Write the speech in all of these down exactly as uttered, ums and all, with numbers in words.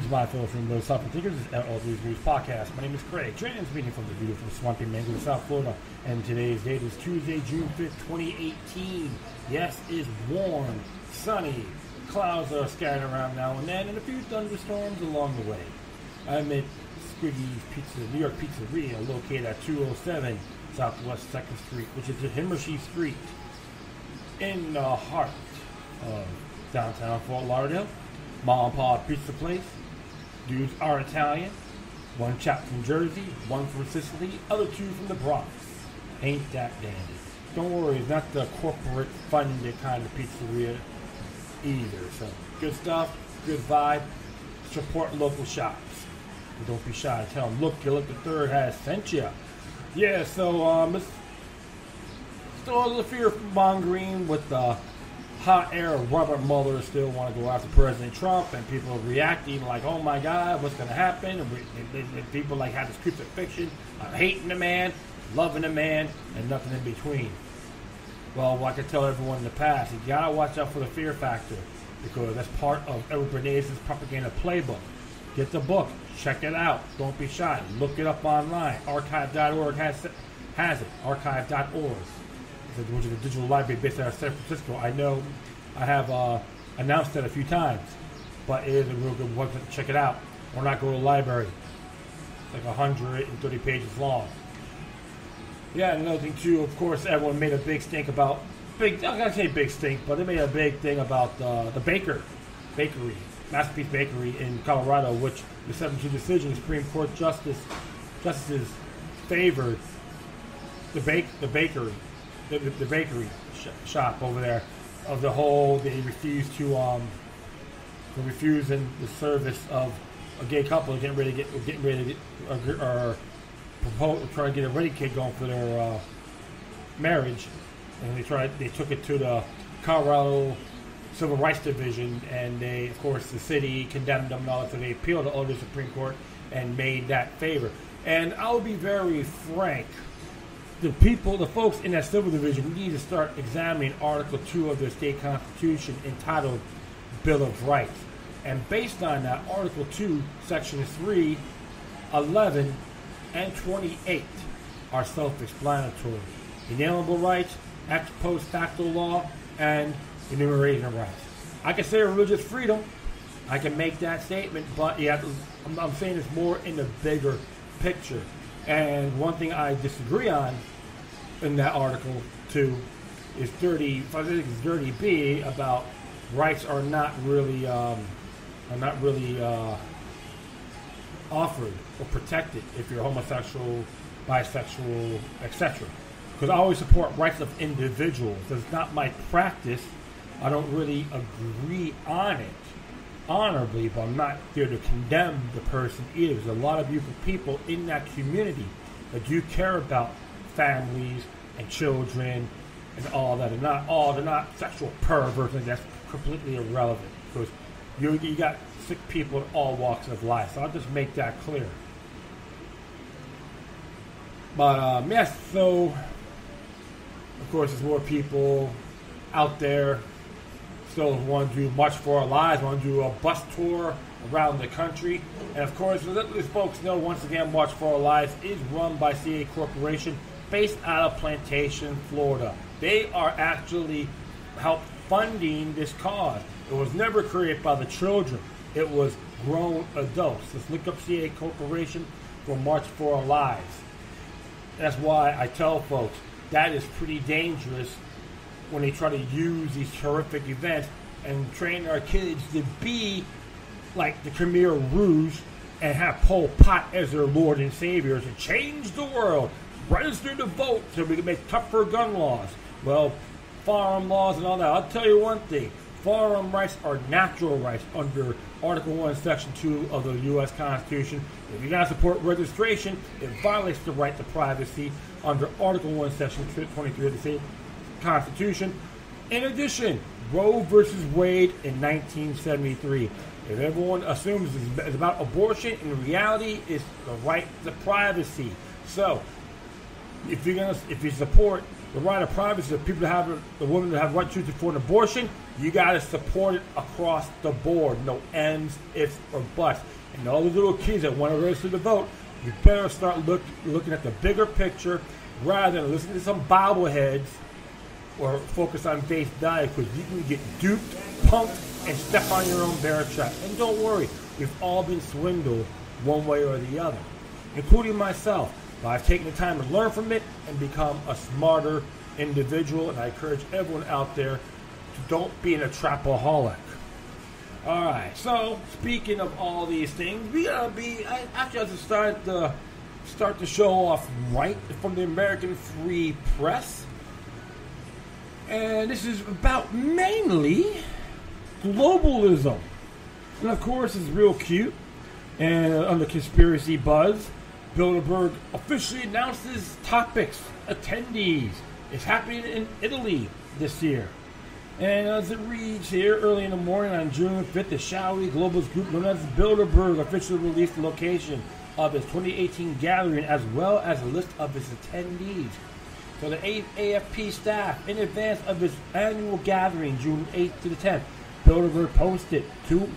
Greetings, my fellow those suffering thinkers. This is L L News Podcast. My name is Craig. Joining us meeting from the beautiful swampy Mango, South Florida. And today's date is Tuesday, June fifth, twenty eighteen. Yes, it's warm, sunny. Clouds are scattered around now and then, and a few thunderstorms along the way. I'm at Squiggy's Pizza, New York Pizzeria, located at two oh seven Southwest second Street, which is at Himmershey Street, in the heart of downtown Fort Lauderdale. Mom and Pa Pizza Place. Dudes are Italian. One chap from Jersey, one from Sicily, other two from the Bronx. Ain't that dandy. Don't worry, it's not the corporate funded kind of pizzeria either. So good stuff, good vibe. Support local shops. And don't be shy to tell them, look, your local third has sent you. Yeah, so um, it's still a little fear mongering with the uh, hot air of Robert Mueller still want to go after President Trump, and people are reacting like, oh my God, what's going to happen? And, we, and, and people like have this crucifixion of hating the man, loving the man, and nothing in between. Well, what I can tell everyone in the past, you got to watch out for the fear factor, because that's part of Edward Bernays' propaganda playbook. Get the book. Check it out. Don't be shy. Look it up online. Archive dot org has it. Has it. Archive dot org. Which is a digital library based out of San Francisco. I know I have uh, announced that a few times, but it is a real good website to check it out. Or not go to the library. It's like one hundred thirty pages long. Yeah, another thing too, of course, everyone made a big stink about, big, I'm not going to say big stink, but they made a big thing about uh, the Baker Bakery, Masterpiece Bakery in Colorado, which the seven two decision, Supreme Court Justice Justices favored the bake the bakery. The, the bakery sh shop over there, of the whole, they refused to um, refusing the service of a gay couple getting ready to get, or getting ready to get, or, or propose, or trying to get a ready kid going for their uh, marriage, and they tried, they took it to the Colorado Civil Rights Division, and they, of course, the city condemned them and all that, so they appealed to the Supreme Court and made that favor. And I'll be very frank. The people, the folks in that civil division, we need to start examining Article two of the state constitution entitled Bill of Rights. And based on that, Article two, Sections three, eleven, and twenty-eight are self-explanatory. Inalienable rights, ex post facto law, and enumerated rights. I can say religious freedom. I can make that statement, but yeah, I'm, I'm saying it's more in the bigger picture. And one thing I disagree on in that article too is thirty, I think it's thirty B about rights are not really um, are not really uh, offered or protected if you're homosexual, bisexual, et cetera. Because I always support rights of individuals. That's not my practice. I don't really agree on it honorably, but I'm not there to condemn the person either. There's a lot of beautiful people in that community that do care about families and children and all that. They're not all, they're not sexual perverts, and that's completely irrelevant, because you, you got sick people in all walks of life. So I'll just make that clear. But um, yes, so of course there's more people out there. Still want to do March for Our Lives, want to do a bus tour around the country. And of course, let these folks know, once again, March for Our Lives is run by C A Corporation based out of Plantation, Florida. They are actually help funding this cause. It was never created by the children. It was grown adults. Let's look up C A Corporation for March for Our Lives. That's why I tell folks, that is pretty dangerous when they try to use these terrific events and train our kids to be like the Khmer Rouge and have Pol Pot as their Lord and Savior to change the world, register to vote so we can make tougher gun laws. Well, firearm laws and all that. I'll tell you one thing. Firearm rights are natural rights under Article one, Section two of the U S Constitution. If you don't support registration, it violates the right to privacy under Article one, Section twenty-three of the state Constitution. In addition, Roe versus Wade in nineteen seventy-three. If everyone assumes it's about abortion, in reality, it's the right to privacy. So, if you're gonna, if you support the right of privacy of people to have the women to have right to for an abortion. You got to support it across the board. No ends, ifs, or buts. And all the little kids that want to register to vote, you better start look, looking at the bigger picture rather than listening to some bobbleheads or focus on base diet, because you can get duped, punked, and step on your own bear trap. And don't worry, we've all been swindled one way or the other, including myself. But I've taken the time to learn from it and become a smarter individual, and I encourage everyone out there to don't be an trapaholic. All right, so speaking of all these things, we gotta be, I actually have to start the, start the show off right from the American Free Press. And this is about mainly globalism. And of course, it's real cute. And under Conspiracy Buzz, Bilderberg officially announces topics, attendees. It's happening in Italy this year. And as it reads here, early in the morning on June fifth, the shadowy globalist group known as Bilderberg officially released the location of its twenty eighteen gathering as well as a list of its attendees. So the A F P staff, in advance of its annual gathering, June eighth to the tenth, Bilderberg posted to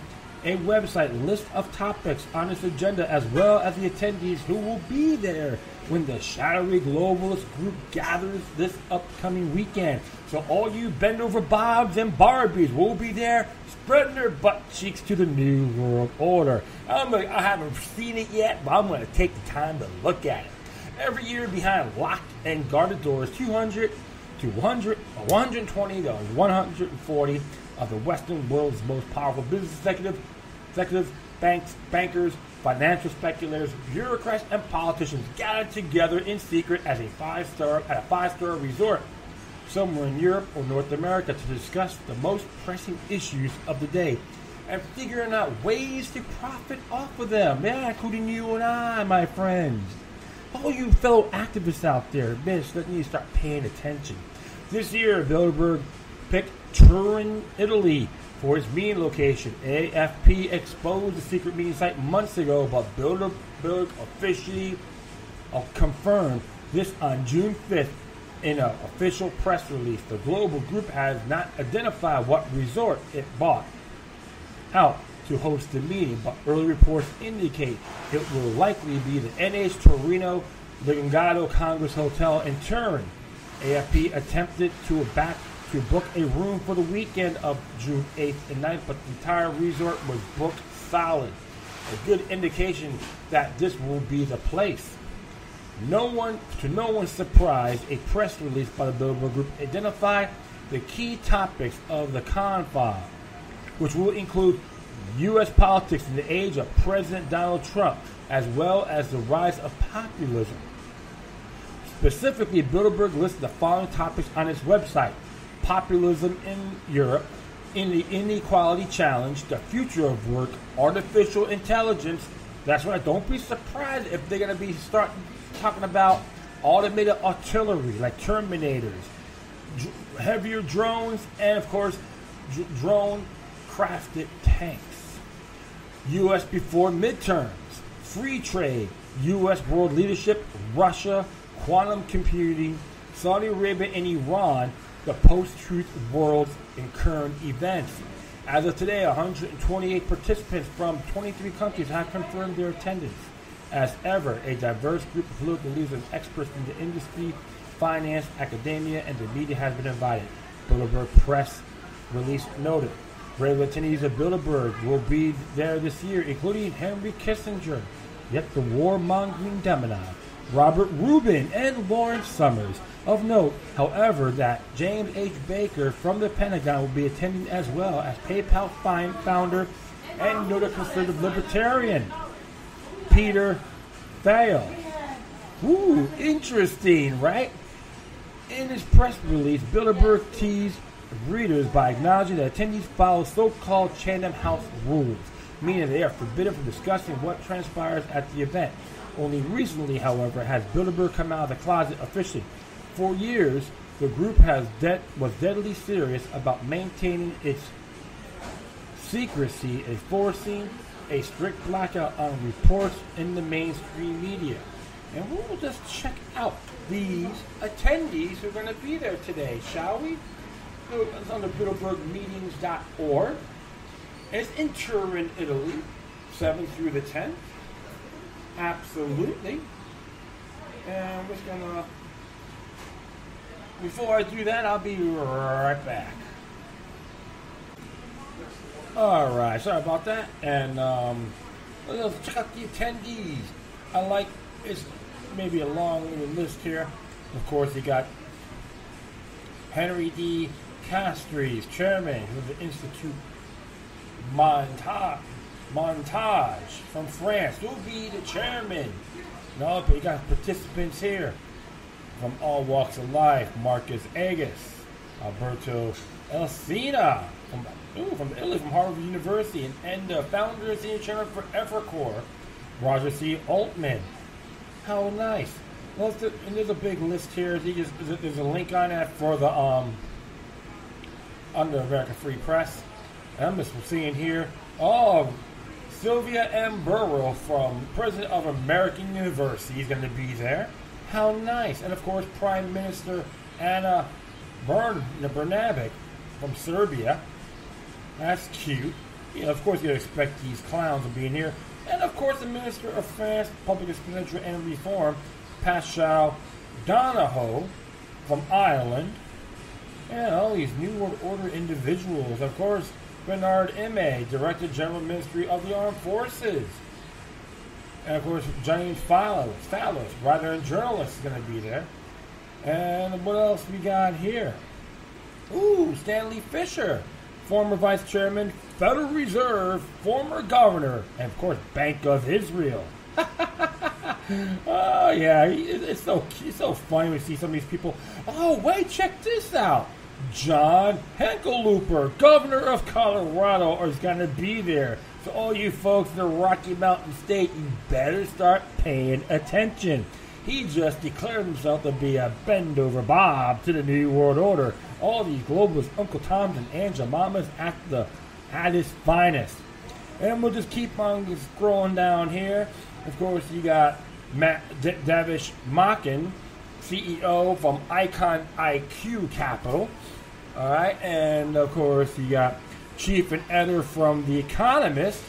a website list of topics on its agenda as well as the attendees who will be there when the shadowy globalist group gathers this upcoming weekend. So all you bend over Bobs and Barbies will be there spreading their butt cheeks to the New World Order. I'm gonna, I haven't seen it yet, but I'm going to take the time to look at it. Every year, behind locked and guarded doors, two hundred to one hundred, one hundred twenty to one hundred forty of the Western world's most powerful business executives, executives, banks, bankers, financial speculators, bureaucrats, and politicians gathered together in secret as a five-star at a five-star resort somewhere in Europe or North America to discuss the most pressing issues of the day and figuring out ways to profit off of them. Yeah, including you and I, my friends. All you fellow activists out there, bitch, that need to start paying attention. This year, Bilderberg picked Turin, Italy for its meeting location. A F P exposed the secret meeting site months ago, but Bilderberg officially confirmed this on June fifth in an official press release. The global group has not identified what resort it bought out to host the meeting, but early reports indicate it will likely be the N H Torino Lingotto Congress Hotel in Turin. A F P attempted to back to book a room for the weekend of June eighth and ninth, but the entire resort was booked solid. A good indication that this will be the place. No one, to no one's surprise, a press release by the Bilderberg Group identified the key topics of the confab, which will include U S politics in the age of President Donald Trump, as well as the rise of populism. Specifically, Bilderberg lists the following topics on its website: populism in Europe, in the inequality challenge, the future of work, artificial intelligence. That's right, don't be surprised if they're going to be start talking about automated artillery like Terminators, heavier drones, and of course, drone crafted tanks. U S before midterms, free trade, U S world leadership, Russia, quantum computing, Saudi Arabia and Iran, the post-truth world and current events. As of today, one hundred twenty-eight participants from twenty-three countries have confirmed their attendance. As ever, a diverse group of political leaders and experts in the industry, finance, academia, and the media has been invited, Bilderberg press release noted. Regular attendees of Bilderberg will be there this year, including Henry Kissinger, yet the warmongering Demon, Robert Rubin, and Lawrence Summers. Of note, however, that James H. Baker from the Pentagon will be attending, as well as PayPal founder and noted conservative libertarian Peter Thiel. Ooh, interesting, right? In his press release, Bilderberg teased readers by acknowledging that attendees follow so-called Chatham House rules, meaning they are forbidden from discussing what transpires at the event. Only recently, however, has Bilderberg come out of the closet officially. For years, the group has de- was deadly serious about maintaining its secrecy and forcing a strict blackout on reports in the mainstream media. And we will just check out these attendees who are going to be there today, shall we? It's on the Bilderberg meetings dot org. It's in Turin, Italy, seventh through the tenth. Absolutely. And we're just going to... Before I do that, I'll be right back. All right, sorry about that. And um, let's check out the attendees. I like, it's maybe a long little list here. Of course, you got Henry D. Castries, chairman of the Institute Montage, Montage from France. Who'll be the chairman? No, but you got participants here from all walks of life. Marcus Agus, Alberto Elsina, from, ooh, from Italy, from Harvard University, and, and the founder and senior chairman for Evercore, Roger C. Altman. How nice. Well, the, and there's a big list here. There's, there's a link on that for the, um, under American Free Press. And I'm just seeing here, oh, Sylvia M. Burrow from President of American University is going to be there. How nice. And of course, Prime Minister Anna Bern Bernabic from Serbia. That's cute. Yeah, of course, you'd expect these clowns to be in here. And of course, the Minister of France, Public Expenditure and Reform, Pascal Donohoe from Ireland. And all these New World Order individuals. Of course, Bernard Emme, Director General Ministry of the Armed Forces. And of course, James Fallows, Fallows, writer and journalist, is going to be there. And what else we got here? Ooh, Stanley Fisher, former Vice Chairman, Federal Reserve, former Governor, and of course, Bank of Israel. Oh yeah, it's so it's so funny when you see some of these people. Oh wait, check this out. John Hickenlooper, Governor of Colorado, is going to be there. So all you folks in the Rocky Mountain State, you better start paying attention. He just declared himself to be a bend-over Bob to the New World Order. All these globalist Uncle Toms and Aunt Jemimas at the at its finest. And we'll just keep on scrolling down here. Of course, you got Matt D Davish Machin, C E O from Icon I Q Capital. All right, and of course, you got Chief and editor from The Economist,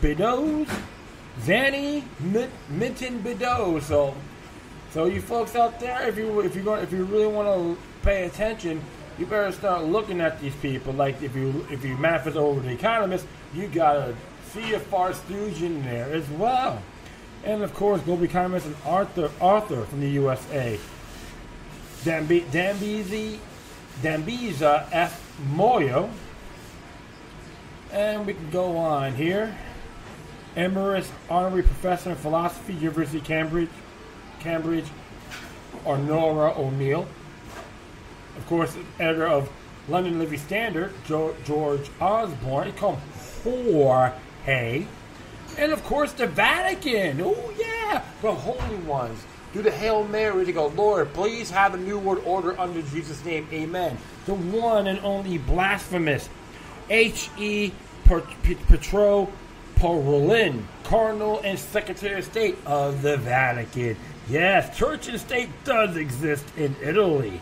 Beddoes, Zanny Minton Beddoes. So, so you folks out there, if you if you going if you really want to pay attention, you better start looking at these people. Like if you if you map it over The Economist, you got a C F R stooge in there as well. And of course, global economist and Arthur Arthur from the U S A, Dambi Dambizi Dambiza F. Moyo. And we can go on here. Emeritus Honorary Professor in Philosophy, University of Cambridge, Cambridge, Honora O'Neill. Of course, editor of London Living Standard, jo George Osborne. They call him Jorge. And of course, the Vatican. Oh, yeah. The Holy Ones. Do the Hail Mary to go, Lord, please have a new world order under Jesus' name. Amen. The one and only blasphemous H E Petro Parolin, Cardinal and Secretary of State of the Vatican. Yes, church and state does exist in Italy.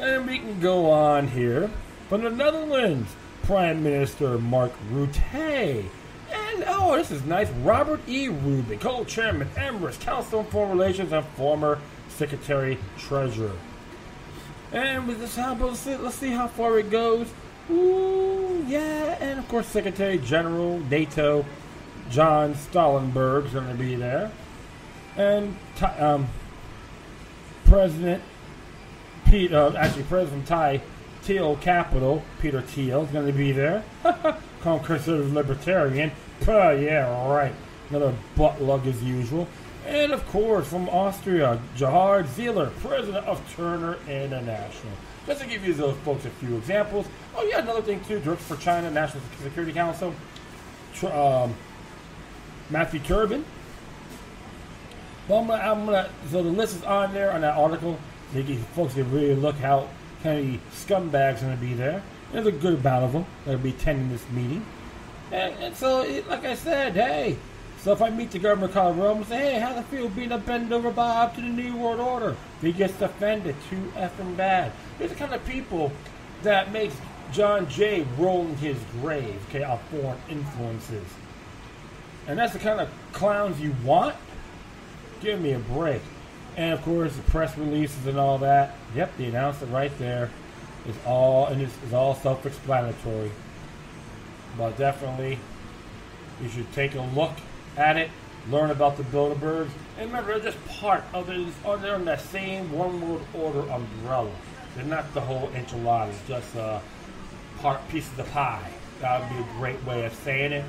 And we can go on here. From the Netherlands, Prime Minister Mark Rutte. And, oh, this is nice, Robert E. Rubin, co-chairman, Emirates, Council on Foreign Relations, and former Secretary Treasurer. And with this, let's see how far it goes. Ooh, yeah, and of course Secretary General NATO John Stoltenberg is going to be there. And um, President Pete, uh, actually President Thai Thiel Capital, Peter Thiel, is going to be there. Call him conservative libertarian. Puh, yeah, right. Another butt lug as usual. And of course from Austria, Gerhard Zeiler, President of Turner International. Just to give you those folks a few examples. Oh yeah, another thing too, Director for China, National Security Council, um, Matthew Turbin. Well, I'm gonna, I'm gonna, so the list is on there on that article. They give folks to really look how kind of scumbags are gonna be there. There's a good amount of them that'll be attending this meeting. And, and so, it, like I said, hey, So if I meet the governor of Colorado, I'm going to say, hey, how's it feel being a bend over Bob to the New World Order? If he gets offended, too effing bad. These are the kind of people that makes John Jay roll in his grave, okay, of foreign influences. And that's the kind of clowns you want? Give me a break. And of course, the press releases and all that. Yep, they announced it right there. It's all, and it's, it's all self-explanatory. But definitely, you should take a look at it, learn about the Bilderbergs, and remember, they're just part of it. They're on that same One World Order umbrella. They're not the whole enchilada. It's just a part piece of the pie. That would be a great way of saying it.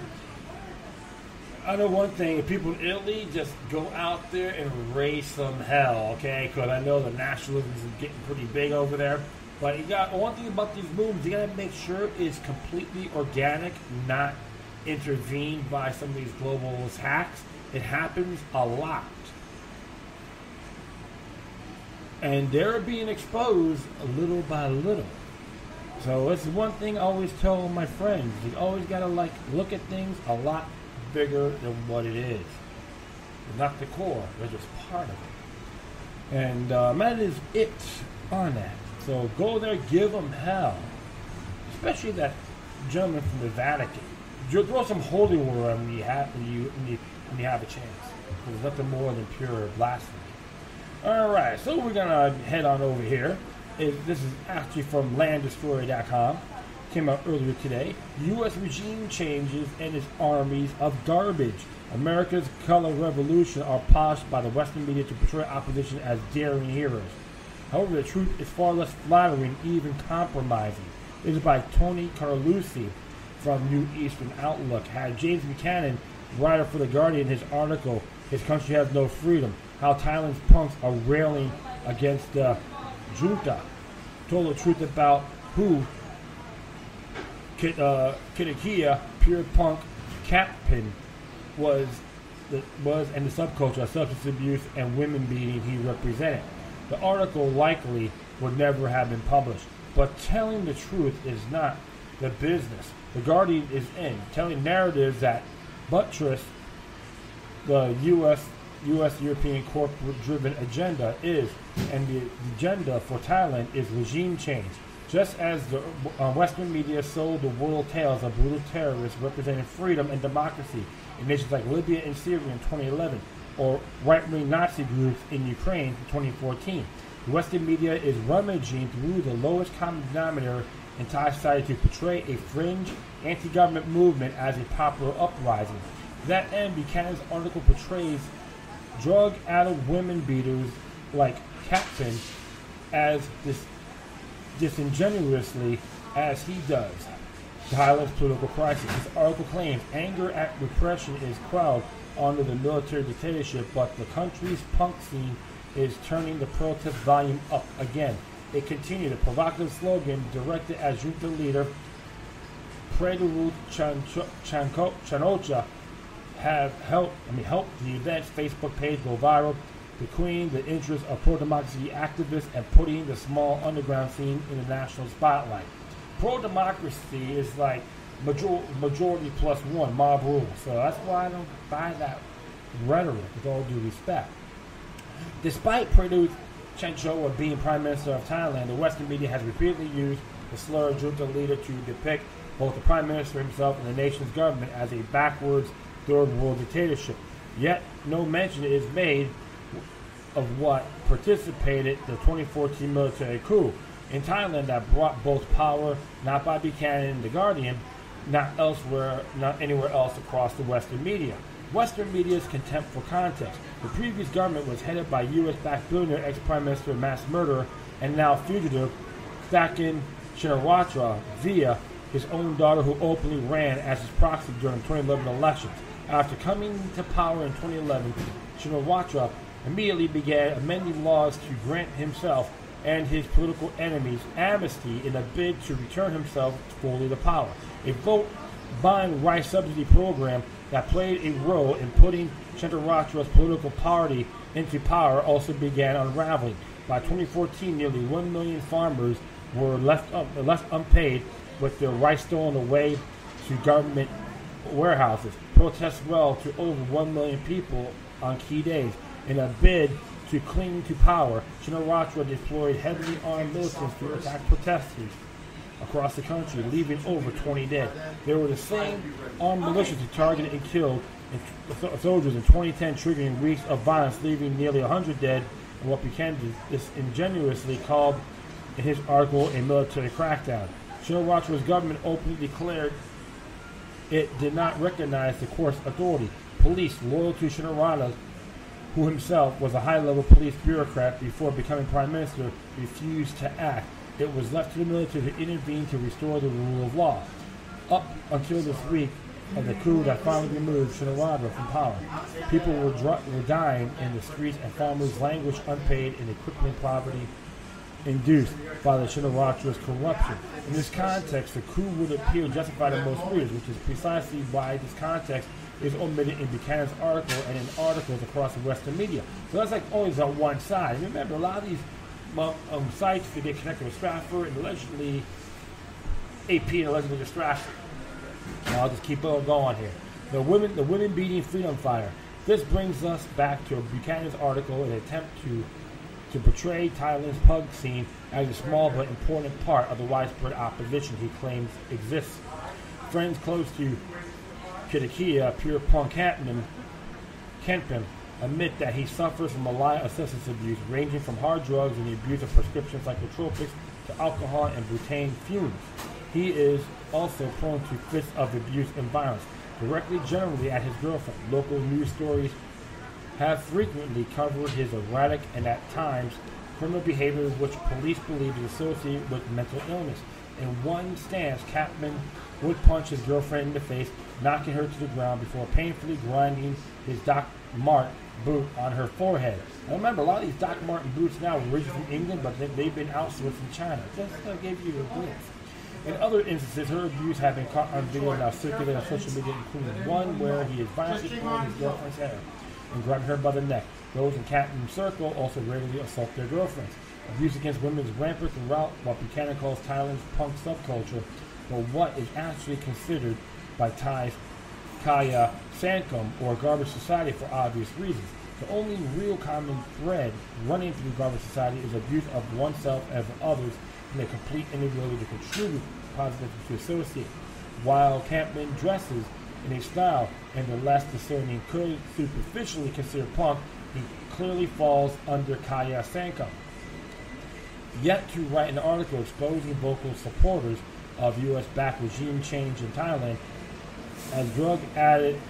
I know one thing, if people in Italy just go out there and raise some hell, okay? Because I know the nationalism is getting pretty big over there. But you got one thing about these movements, you got to make sure it's completely organic, not intervened by some of these globalist hacks. It happens a lot. And they're being exposed little by little. So this is one thing I always tell my friends. You always got to like look at things a lot bigger than what it is. It's not the core, they're just part of it. And um, that is it on that. So go there, give them hell. Especially that gentleman from the Vatican. You'll throw some holy water when you have, when you, when you, when you have a chance. There's nothing more than pure blasphemy. Alright, so we're going to head on over here. It, this is actually from land destroyer dot com. Came out earlier today. U S regime changes and its armies of garbage. America's color revolution are poshed by the Western media to portray opposition as daring heroes. However, the truth is far less flattering, even compromising. This is by Tony Carlucci from New Eastern Outlook. Had James Buchanan, writer for The Guardian, his article, His Country Has No Freedom, How Thailand's Punks Are Railing Against the Junta, told the truth about who Kid, uh, Kidakia, pure punk, Captain was, the, was and the subculture of substance abuse and women beating he represented. The article likely would never have been published, but telling the truth is not the business The Guardian is in, telling narratives that buttress the U S U S European corporate-driven agenda is, and the agenda for Thailand is regime change. Just as the uh, Western media sold the world tales of brutal terrorists representing freedom and democracy in nations like Libya and Syria in twenty eleven, or right-wing Nazi groups in Ukraine in twenty fourteen, the Western media is rummaging through the lowest common denominator in Thai society to portray a fringe anti-government movement as a popular uprising. To that end, Buchanan's article portrays drug-addled women beaters like Captain as this. disingenuously as he does. Thailand's political crisis. His article claims anger at repression is quelled under the military dictatorship, but the country's punk scene is turning the protest volume up again. It continued a provocative slogan directed at junta leader Prayut Chan-o-cha have helped, I mean, helped the event's Facebook page go viral, between the interests of pro-democracy activists and putting the small underground scene in the national spotlight. Pro-democracy is like major majority plus one, mob rule. So that's why I don't buy that rhetoric, with all due respect. Despite Prayut Chan-o-cha being Prime Minister of Thailand, the Western media has repeatedly used the slur junta leader to depict both the Prime Minister himself and the nation's government as a backwards third world dictatorship. Yet, no mention is made of what participated the twenty fourteen military coup in Thailand that brought both power, not by Buchanan and The Guardian, not elsewhere, not anywhere else across the Western media. Western media's contempt for context. The previous government was headed by U S-backed billionaire ex-prime minister, mass murderer, and now fugitive Thakin Shinawatra via his own daughter, who openly ran as his proxy during the twenty eleven elections. After coming to power in twenty eleven, Shinawatra immediately began amending laws to grant himself and his political enemies amnesty in a bid to return himself fully to power. A vote buying rice subsidy program that played a role in putting Chentrawatra's political party into power also began unraveling. By twenty fourteen, nearly one million farmers were left, up, left unpaid with their rice stolen away to government warehouses. protest well to over one million people on key days. In a bid to cling to power, Shinawatra deployed heavily armed militants to attack protesters across the country, leaving over twenty dead. They were the same armed militias who targeted and killed soldiers in twenty ten, triggering weeks of violence, leaving nearly one hundred dead in what Buchanan disingenuously called in his article a military crackdown. Shinawatra's government openly declared it did not recognize the court's authority. Police loyal to Shinawatra, who himself was a high-level police bureaucrat before becoming prime minister, refused to act. It was left to the military to intervene to restore the rule of law. Up until this week, of the coup that finally removed Shinawatra from power, people were, were dying in the streets and families languished unpaid in the crippling poverty induced by the Shinawatra's corruption. In this context, the coup would appear justified in most readers, which is precisely why this context is omitted in Buchanan's article and in articles across the Western media. So that's like always on one side. Remember, a lot of these um, sites that get connected with Stratford and allegedly A P and allegedly to Stratford. Now I'll just keep on going here. The women, the women beating freedom fire. This brings us back to Buchanan's article, an attempt to to portray Thailand's pug scene as a small but important part of the widespread opposition he claims exists. Friends close to Kitakia, pure punk Kempin, admit that he suffers from a lot of substance abuse, ranging from hard drugs and the abuse of prescription psychotropics to alcohol and butane fumes. He is also prone to fits of abuse and violence, directly generally at his girlfriend. Local news stories have frequently covered his erratic and at times criminal behavior, which police believe is associated with mental illness. In one stance, Capman would punch his girlfriend in the face, knocking her to the ground before painfully grinding his Doc Mart boot on her forehead. Now remember, a lot of these Doc Marten boots now were originally from England, but they've been outsourced from China. Just uh, gave you a glimpse. In other instances, her abuse have been caught on video and now circulated on social media, including one where he is violently pulling his girlfriend's hair and grabbing her by the neck. Those in Captain's circle also regularly assault their girlfriends. Abuse against women is rampant throughout what Buchanan calls Thailand's punk subculture, or what is actually considered by Thai's Kaya Sankum, or Garbage Society, for obvious reasons. The only real common thread running through Garbage Society is abuse of oneself and of others, and a complete inability to contribute positively to associate. While Campman dresses in a style and the less discerning could superficially consider punk, he clearly falls under Kaya Sankum. Yet to write an article exposing vocal supporters of U S-backed regime change in Thailand as drug addict,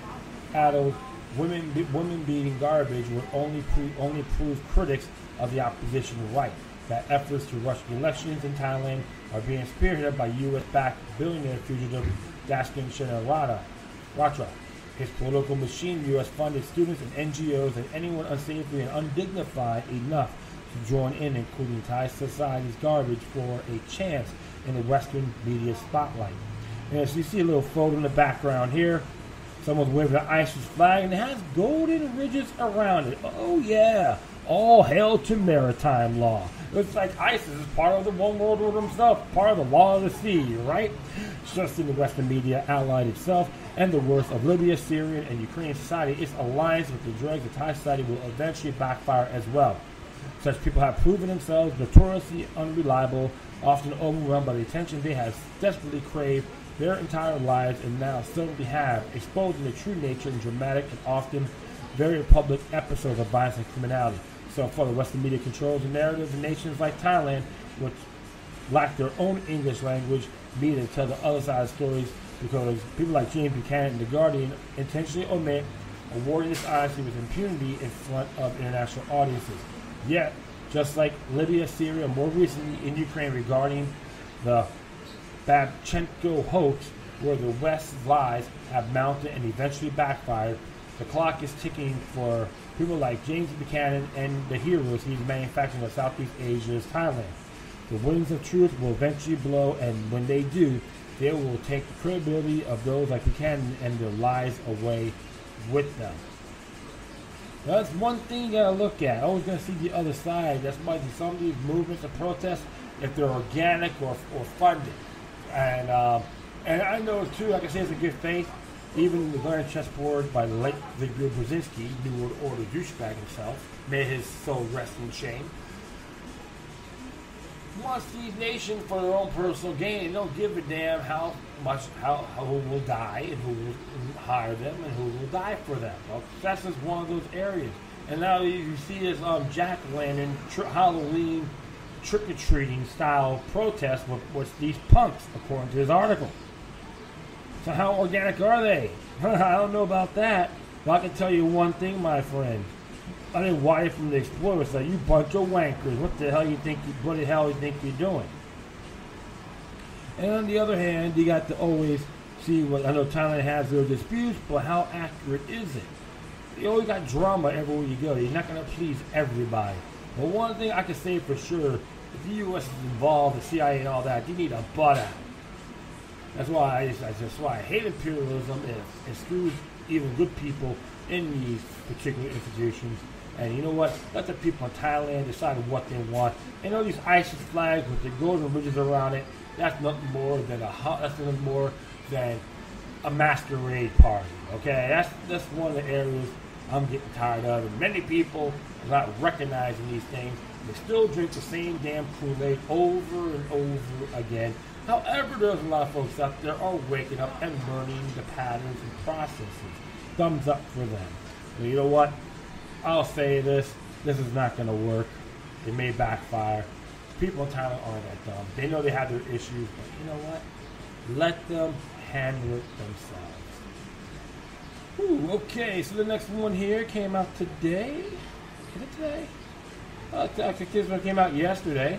adult women, women beating garbage would only pre, only prove critics of the opposition right, that efforts to rush elections in Thailand are being spearheaded by U S-backed billionaire fugitive Daskun Shinawatra. His political machine, U S-funded students and N G Os and anyone unsavory and undignified enough to join in, including Thai society's garbage, for a chance in the Western media spotlight. And so you see a little photo in the background here. Someone's waving an ISIS flag, and it has golden ridges around it. Oh yeah, all hail to maritime law. It's like ISIS is part of the one world order himself, part of the law of the sea, right? Just in the Western media, allied itself and the worst of Libya, Syria, and Ukrainian society, its alliance with the drugs of Thai society will eventually backfire as well. Such people have proven themselves notoriously unreliable, often overwhelmed by the attention they have desperately craved their entire lives and now suddenly have, exposing the true nature in dramatic and often very public episodes of violence and criminality. So far, the Western media controls the narratives in nations like Thailand, which lack their own English language media to tell the other side of stories, because people like James Buchanan and The Guardian intentionally omit a warning dishonesty with impunity in front of international audiences. Yet, just like Libya, Syria, more recently in Ukraine regarding the Babchenko hoax, where the West's lies have mounted and eventually backfired, the clock is ticking for people like James Buchanan and the heroes he's manufacturing in Southeast Asia's Thailand. The winds of truth will eventually blow, and when they do, they will take the credibility of those like Buchanan and their lies away with them. Now, that's one thing you gotta look at. Always gonna see the other side. That's why some of these movements and protests, if they're organic or, or funded. And um, and I know too, like I say, it's a good faith. Even in the Garden chessboard by the late Vigil Brzezinski, New World Order douchebag himself, may his soul rest in shame, wants to lead nation for their own personal gain and don't give a damn how much, how, how who will die and who will hire them and who will die for them. Obsession is one of those areas. And now you see this um, jack-o'-lantern, tr Halloween, trick-or-treating style protest with, with these punks, according to this article. So how organic are they? I don't know about that, but I can tell you one thing, my friend. I didn't wire from the Explorer, so you bunch of wankers. What the hell you think? You, what the hell you think you're doing? And on the other hand, you got to always see what I know. Thailand has their disputes, but how accurate is it? You always got drama everywhere you go. You're not going to please everybody. But one thing I can say for sure: if the U S is involved, the C I A, and all that, you need a butt out. That's why I just, that's why I hate imperialism. It, it screws even good people in these particular institutions. And you know what? Let the people in Thailand decide what they want. And all these ISIS flags with the golden ridges around it—that's nothing more than a—that's nothing more than a masquerade party. Okay, that's that's one of the areas I'm getting tired of. And many people are not recognizing these things. They still drink the same damn Kool-Aid over and over again. However, there's a lot of folks out there are waking up and learning the patterns and processes. Thumbs up for them. But you know what? I'll say this. This is not going to work. It may backfire. People in Thailand aren't that dumb. They know they have their issues, but you know what? Let them handle it themselves. Ooh, okay, so the next one here came out today. Is it today? Uh, actually, this one came out yesterday.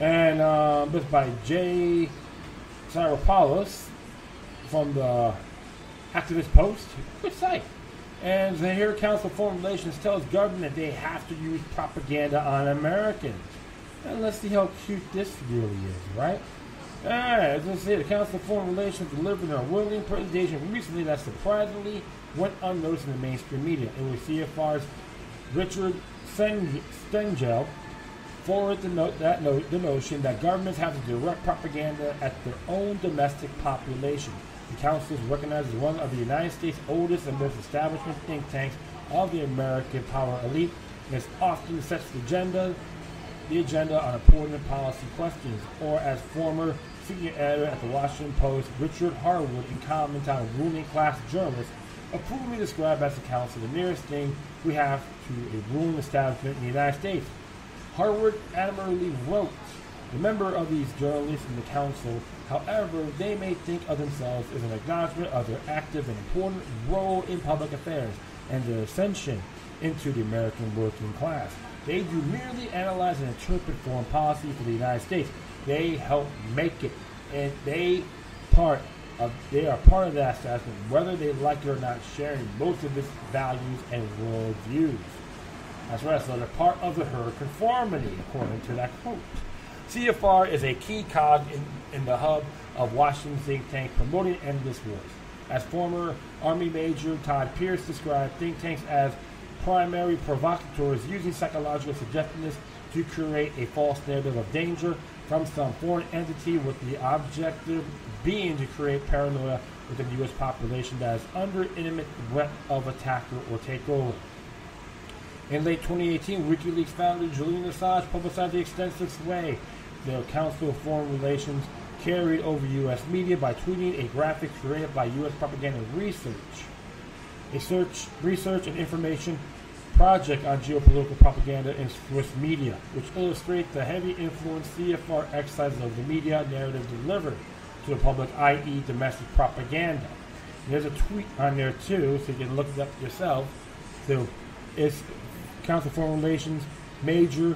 And uh, this by Jay Cyropoulos from the Activist Post. Good site. And the here Council of Foreign Relations tells government they have to use propaganda on Americans. And let's see how cute this really is, right? Alright, let's see. The Council of Foreign Relations delivered a willing presentation recently that surprisingly went unnoticed in the mainstream media. It was C F R's Richard Stengel forwarded the note, that note, the notion that governments have to direct propaganda at their own domestic population. The Council is recognized as one of the United States' oldest and most establishment think tanks of the American power elite, and it often sets the agenda, the agenda on important policy questions. Or as former senior editor at the Washington Post, Richard Harwood, in comment on ruling class journalists, approvingly described as the Council the nearest thing we have to a ruling establishment in the United States. Harwood admirably wrote, "The member of these journalists in the Council, however they may think of themselves, is an acknowledgement of their active and important role in public affairs and their ascension into the American working class. They do merely analyze and interpret foreign policy for the United States. They help make it, and they part of they are part of that assessment, whether they like it or not, sharing most of its values and world views." That's right, so they're part of the her conformity, according to that quote. C F R is a key cog in, in the hub of Washington's think tank promoting endless wars. As former Army Major Todd Pierce described, think tanks as primary provocateurs using psychological suggestiveness to create a false narrative of danger from some foreign entity, with the objective being to create paranoia within the U S population that is under imminent threat of attacker or takeover. In late twenty eighteen, WikiLeaks founder Julian Assange publicized the extensive sway the Council of Foreign Relations carried over U S media by tweeting a graphic created by U S Propaganda Research, a search, research and information project on geopolitical propaganda in Swiss media, which illustrates the heavy influence C F R exercises over the media narrative delivered to the public, that is domestic propaganda. And there's a tweet on there too, so you can look it up yourself. So it's Council of Foreign Relations, major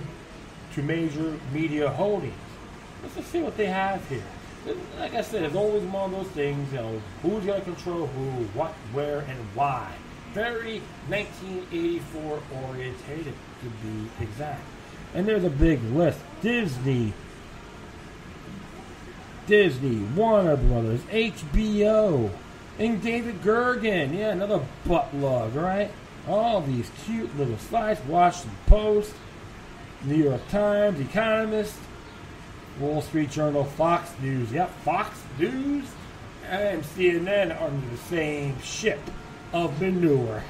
to major media holdings. Let's just see what they have here. Like I said, it's always one of those things, you know, who's going to control who, what, where, and why. Very nineteen eighty-four orientated, to be exact. And there's a big list. Disney, Disney, Warner Brothers, H B O, and David Gergen. Yeah, another butt lug, right? All these cute little slides. Washington Post, New York Times, Economist, Wall Street Journal, Fox News. Yep, Fox News. and C N N are on the same ship of manure.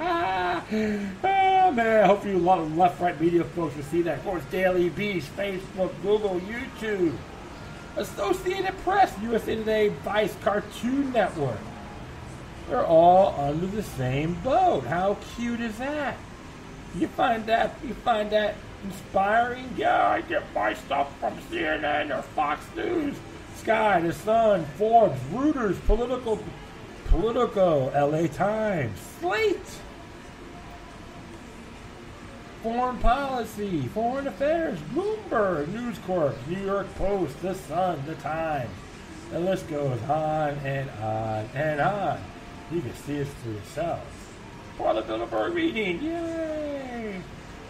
Oh, man, hopefully a lot of left-right media folks will see that. Of course, Daily Beast, Facebook, Google, YouTube, Associated Press, U S A Today, Vice, Cartoon Network. They're all under the same boat. How cute is that? You find that, you find that inspiring? Yeah, I get my stuff from C N N or Fox News, Sky, The Sun, Forbes, Reuters, Political, Politico, L A Times, Slate. Foreign Policy, Foreign Affairs, Bloomberg, News Corp, New York Post, The Sun, The Times. The list goes on and on and on. You can see it for yourselves. For the Bilderberg meeting, yay!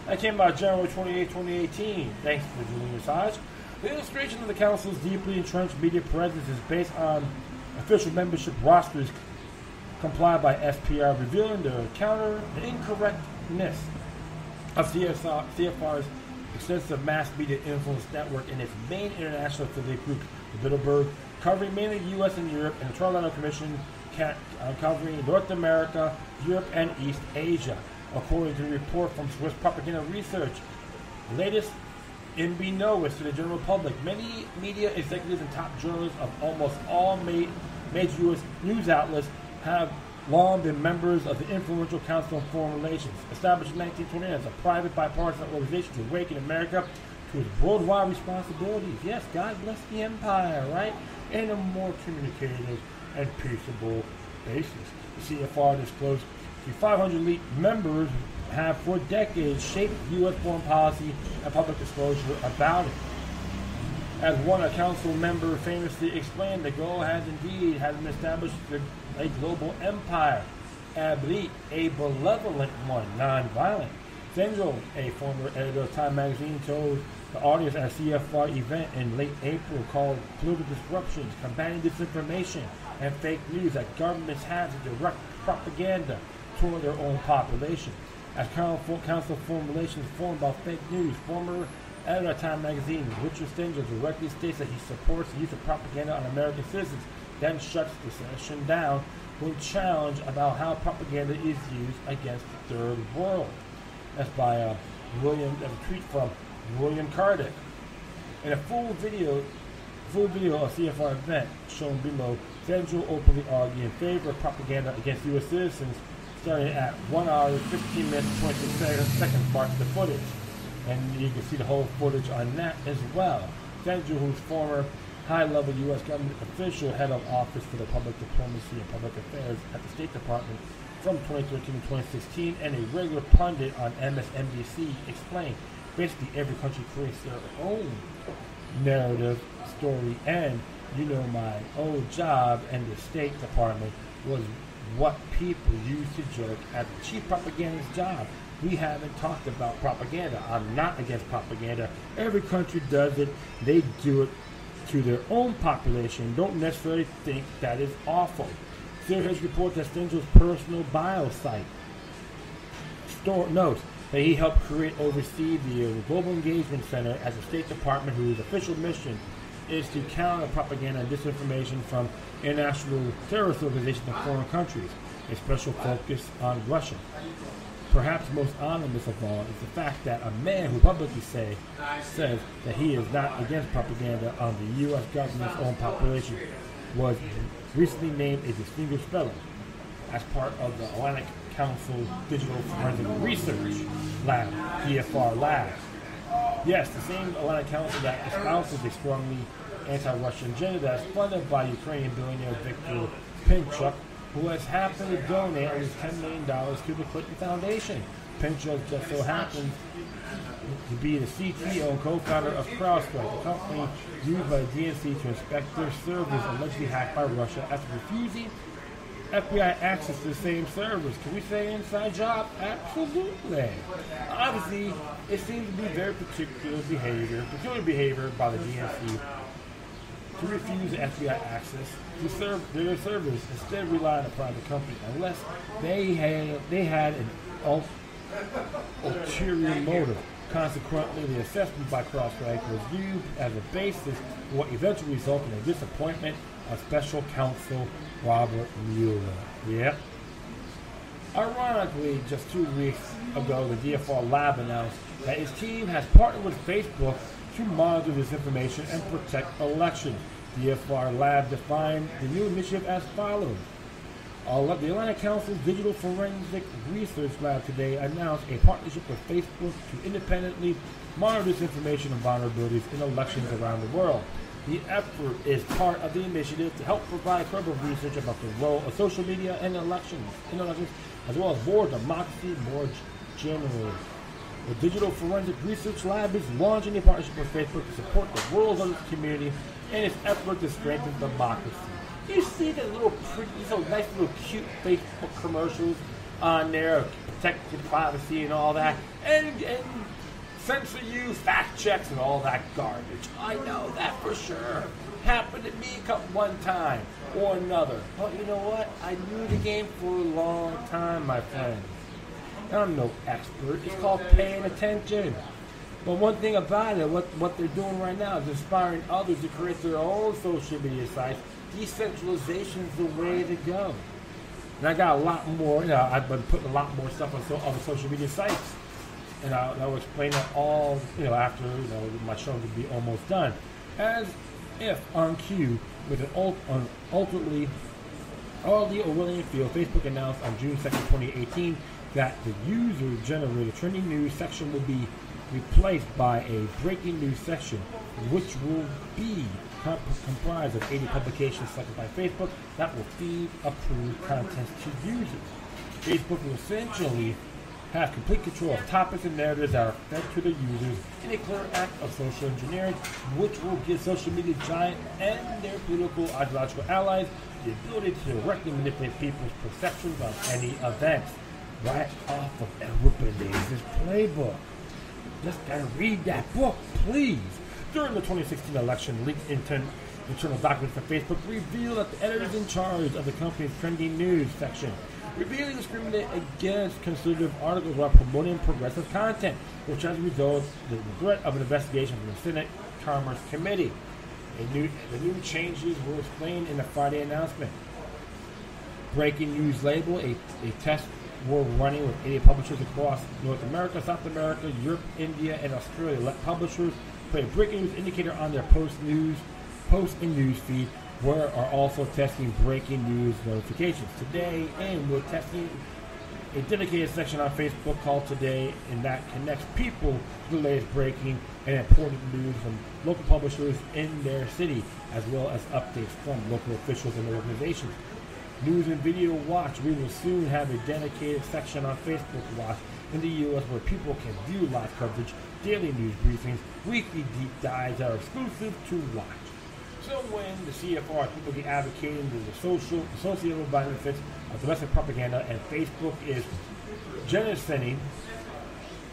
That came out January twenty-eighth, twenty eighteen. Thanks for Julian Assange. The illustration of the council's deeply entrenched media presence is based on official membership rosters complied by S P R, revealing the counter the incorrectness of C F R's extensive mass media influence network and its main international affiliate group, the Bilderberg, covering mainly the U S and Europe, and the Toronto Commission uh, covering North America, Europe, and East Asia. According to the report from Swiss Propaganda Research, latest in be noticed to the general public, many media executives and top journalists of almost all major U S news outlets have long been members of the influential Council on Foreign Relations, established in nineteen twenty-nine as a private bipartisan organization to awaken America to its worldwide responsibilities. Yes, God bless the empire, right? In a more communicative and peaceable basis. The C F R disclosed the five hundred elite members have for decades shaped U S foreign policy and public disclosure about it. As one a council member famously explained, the goal has indeed has been established a global empire, elite, a benevolent one, non-violent. Sengel, a former editor of Time magazine, told the audience at a C F R event in late April called Political Disruptions, Combating Disinformation and Fake News that governments have to direct propaganda toward their own population. As Council for Foreign Relations formed by fake news, former editor of Time magazine Richard Sengel directly states that he supports the use of propaganda on American citizens, then shuts the session down when challenged about how propaganda is used against the third world. That's by uh, William, a tweet from William Kardec. In a full video, full video of C F R event shown below, Sandro openly argued in favor of propaganda against U S citizens, starting at one hour, fifteen minutes, twenty-six seconds, mark the footage. And you can see the whole footage on that as well. Sandro, who's former high-level U S government official, head of office for the public diplomacy and public affairs at the State Department from twenty thirteen to twenty sixteen, and a regular pundit on M S N B C, explained, basically every country creates their own narrative, story, and, you know, my old job and the State Department was what people used to joke at the chief propagandist's job. We haven't talked about propaganda. I'm not against propaganda. Every country does it. They do it to their own population. Don't necessarily think that is awful. There's reports that Stengel's personal bio site store notes that he helped create oversee the Global Engagement Center as a State Department whose official mission is to counter propaganda and disinformation from international terrorist organizations in foreign countries, a special focus on Russia. Perhaps most ominous of all is the fact that a man who publicly say, says that he is not against propaganda on the U S government's own population was recently named a distinguished fellow as part of the Atlantic Council Digital Forensic Research Lab, D F R Lab. Yes, the same Atlantic Council that espouses a strongly anti-Russian agenda that is funded by Ukrainian billionaire Viktor Pinchuk, who has happened to donate at least ten million dollars to the Clinton Foundation. Pinchuk just so happens to be the C T O and co-founder of CrowdStrike, a company used by the D N C to inspect their servers allegedly hacked by Russia after refusing F B I access to the same servers. Can we say inside job? Absolutely. Obviously, it seems to be very particular behavior, particular behavior by the D N C to refuse F B I access to serve their servers, instead relying on a private company, unless they had they had an alt ulterior motive. Consequently, the assessment by CrowdStrike was viewed as a basis for what eventually resulted in disappointment of special counsel Robert Mueller. Yeah. Ironically, just two weeks ago, the D F R Lab announced that its team has partnered with Facebook to monitor disinformation and protect elections. D F R Lab defined the new initiative as follows. The Atlanta Council's Digital Forensic Research Lab today announced a partnership with Facebook to independently monitor disinformation and vulnerabilities in elections around the world. The effort is part of the initiative to help provide further research about the role of social media and elections, in elections as well as more democracy more generally. The Digital Forensic Research Lab is launching a partnership with Facebook to support the world's elections community and its effort to strengthen democracy. You see the little pretty, so nice little cute Facebook commercials on there, protect your privacy and all that, and and censor you, fact checks and all that garbage. I know that for sure. Happened to me one time or another. But you know what? I knew the game for a long time, my friend. I'm no expert. It's called paying attention. But one thing about it, what, what they're doing right now is inspiring others to create their own social media sites. Decentralization is the way to go. And I got a lot more, you know, I've been putting a lot more stuff on so, other social media sites. And I'll, I'll explain that all, you know, after, you know, my show would be almost done. As if on cue, with an ult, on ultimately, all the Orwellian field, Facebook announced on June second, twenty eighteen, that the user-generated trending news section will be replaced by a breaking news section, which will be comp comprised of eighty publications selected by Facebook that will feed approved content to users. Facebook will essentially have complete control of topics and narratives that are fed to the users in a clear act of social engineering, which will give social media giants and their political ideological allies the ability to directly manipulate people's perceptions of any events. Right off of Edward Bernays' playbook. Just gotta read that book, please. During the twenty sixteen election, leaked intern, internal documents from Facebook revealed that the editors in charge of the company's trending news section revealing discriminate against conservative articles while promoting progressive content, which has resulted in the threat of an investigation from the Senate Commerce Committee. A new, the new changes were explained in the Friday announcement. Breaking news label, a, a test we're running with eighty publishers across North America, South America, Europe, India, and Australia. Let publishers put a breaking news indicator on their post news, post and news feed, where are also testing breaking news notifications. Today, and we're testing a dedicated section on Facebook called Today, and that connects people to the latest breaking and important news from local publishers in their city, as well as updates from local officials and organizations. News and Video Watch. We will soon have a dedicated section on Facebook Watch in the U S where people can view live coverage, daily news briefings, weekly deep dives that are exclusive to Watch. So when the C F R people get advocating the social associated benefits of domestic propaganda and Facebook is jettisoning,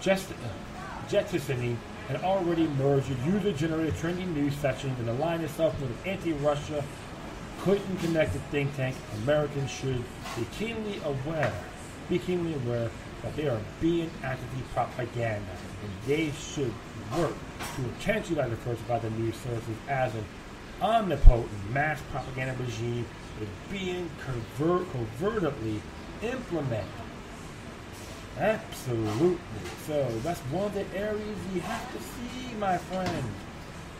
just, uh, jettisoning an already merged user-generated trending news section and align itself with an anti-Russia Clinton-connected think tank, Americans should be keenly aware, be keenly aware that they are being actively propagandized, and they should work to intentionally diversify the news sources as an omnipotent mass propaganda regime is being covert, covertly implemented. Absolutely. So that's one of the areas you have to see, my friend.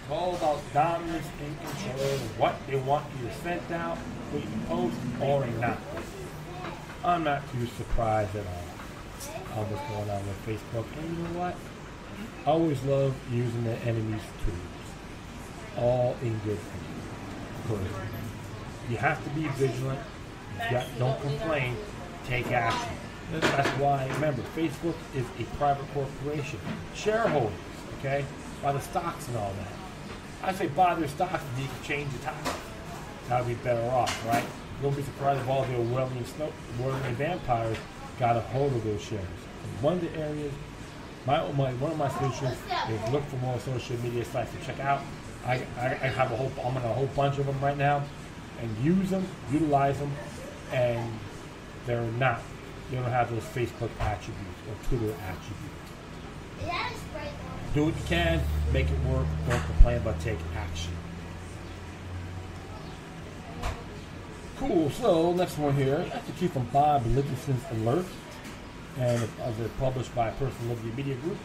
It's all about dominance and control, what they want you to send out, what you post or not. I'm not too surprised at all on what's going on with Facebook. And you know what? I always love using the enemy's tools. All in good things. You have to be vigilant. You got, don't complain. Take action. That's why, remember, Facebook is a private corporation. Shareholders, okay? By the stocks and all that. I say buy their stocks and you can change the topic. That would be better off, right? You won't be surprised if all the Orwellian, snow, Orwellian vampires got a hold of those shares. And one of the areas, my, my, one of my solutions is look for more social media sites to check out. I, I, I have a whole, I'm on a whole bunch of them right now, and use them, utilize them, and they're not, they don't have those Facebook attributes or Twitter attributes. Do what you can, make it work, don't complain, but take action. Cool, so next one here. That's the Chief from Bob Livingston's Alert, and it's published by Personality Media Group.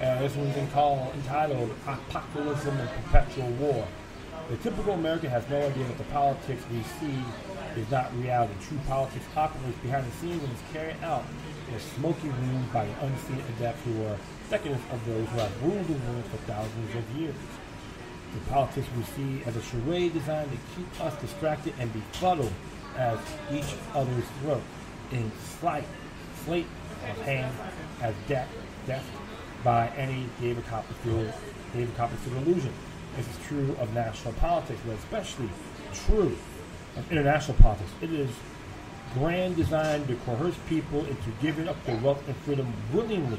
And this one's been called, entitled Apocalypticism and Perpetual War. The typical American has no idea that the politics we see is not reality. True politics operates behind the scenes and is carried out in a smoky room by an unseen adept who are decadents of those who have ruled the world for thousands of years. The politics we see as a charade designed to keep us distracted and befuddled at each other's throat in slight slate of hand as death, death by any David Copperfield, David Copperfield illusion. This is true of national politics, but especially true of international politics. It is grand designed to coerce people into giving up their wealth and freedom willingly.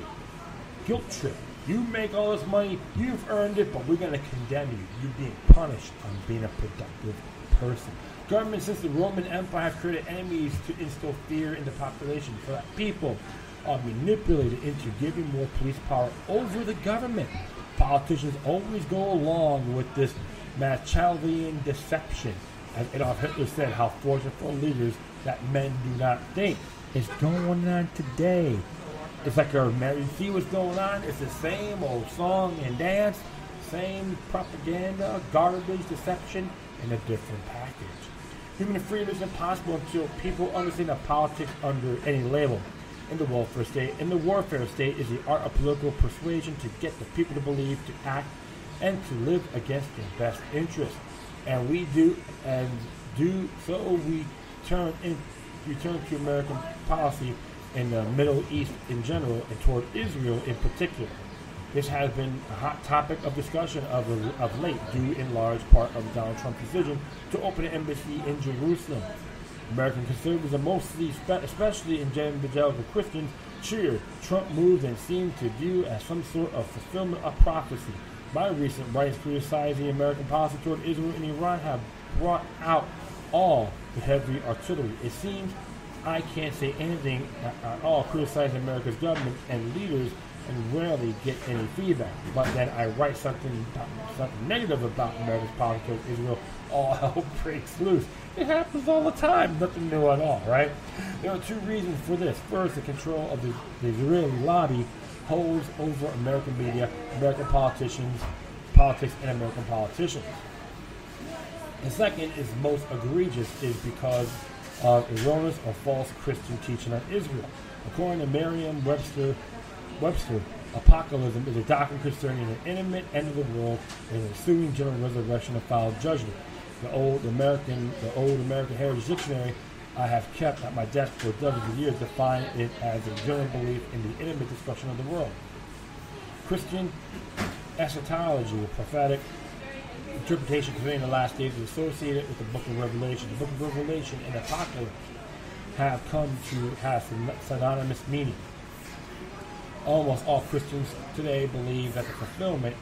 Guilt trip. You make all this money, you've earned it, but we're going to condemn you. You're being punished on being a productive person. Government since the Roman Empire have created enemies to instill fear in the population so that people are manipulated into giving more police power over the government. Politicians always go along with this Machiavellian deception. As Adolf Hitler said, how fortunate for leaders that men do not think. It's going on today. It's like a, you see what's going on? It's the same old song and dance, same propaganda, garbage, deception, and a different package. Human freedom is impossible until people understand that politics under any label. In the welfare state, in the warfare state is the art of political persuasion to get the people to believe, to act, and to live against their best interests. And we do, and do so we turn in, we turn to American policy in the Middle East in general and toward Israel in particular. This has been a hot topic of discussion of, of late, due in large part of Donald Trump's decision to open an embassy in Jerusalem. American conservatives are mostly, especially in evangelical Christians, cheered Trump moves and seem to view as some sort of fulfillment of prophecy. My recent writings criticizing American policy toward Israel and Iran have brought out all the heavy artillery. It seems I can't say anything at all criticizing America's government and leaders and rarely get any feedback. But then I write something, something negative about America's policy toward Israel, all hell breaks loose. It happens all the time. Nothing new at all, right? There are two reasons for this. First, the control of the, the Israeli lobby holds over American media, American politicians, politics, and American politicians. The second is most egregious is because of erroneous or false Christian teaching on Israel. According to Merriam-Webster, Webster, apocalypticism is a doctrine concerning an intimate end of the world and an ensuing general resurrection of foul judgment. The old American, the old American Heritage Dictionary I have kept at my desk for dozens of years defines it as a general belief in the intimate destruction of the world. Christian eschatology, prophetic interpretation concerning the last days, is associated with the Book of Revelation. The Book of Revelation and apocalypse have come to have synonymous meaning. Almost all Christians today believe that the fulfillment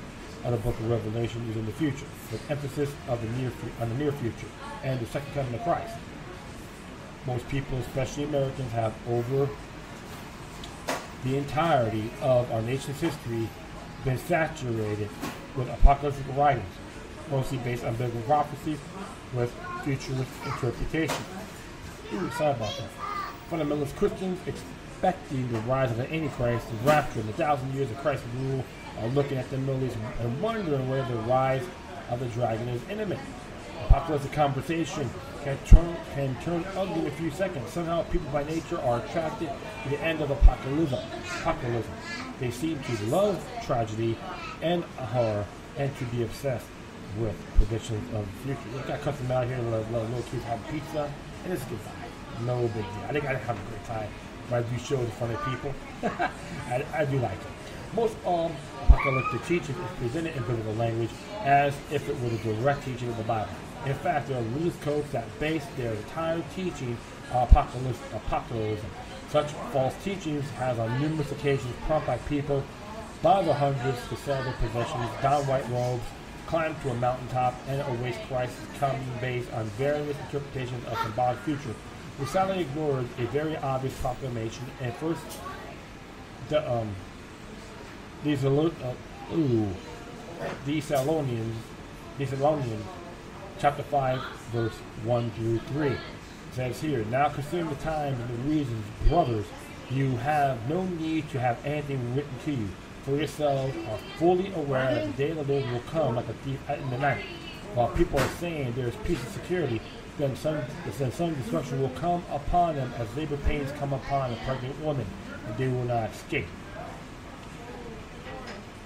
of the Book of Revelation is in the future, with emphasis of the near, on the near future and the second coming of Christ. Most people, especially Americans, have over the entirety of our nation's history been saturated with apocalyptic writings, mostly based on biblical prophecies with futurist interpretation. Ooh, sorry about that. Fundamentalist Christians expecting the rise of the Antichrist, the rapture, and the thousand years of Christ's rule are looking at the Middle East and wondering whether the rise of the dragon is imminent. Apocalyptic conversation can turn can turn ugly in a few seconds. Somehow people by nature are attracted to the end of apocalypse. Apocalypse. They seem to love tragedy and horror and to be obsessed with predictions of the future. I got custom out here and love, love little kids have pizza and it's good. No big deal. I think I have a great time when I do shows in front of people. I, I do like it. Most all apocalyptic teaching is presented in biblical language as if it were the direct teaching of the Bible. In fact, there are religious codes that base their entire teaching on apocalypticism. Such false teachings have on numerous occasions prompted people by the hundreds to sell their possessions, don white robes, climb to a mountaintop, and await Christ's coming based on various interpretations of symbolic future, which sadly ignores a very obvious proclamation and first the um These uh, ooh, Thessalonians, Thessalonians, chapter five, verse one through three. It says here, "Now consider the times and the reasons, brothers. You have no need to have anything written to you, for yourselves are fully aware that the day of the Lord will come like a thief in the night. While people are saying there is peace and security, then some, then some destruction will come upon them as labor pains come upon a pregnant woman, and they will not escape."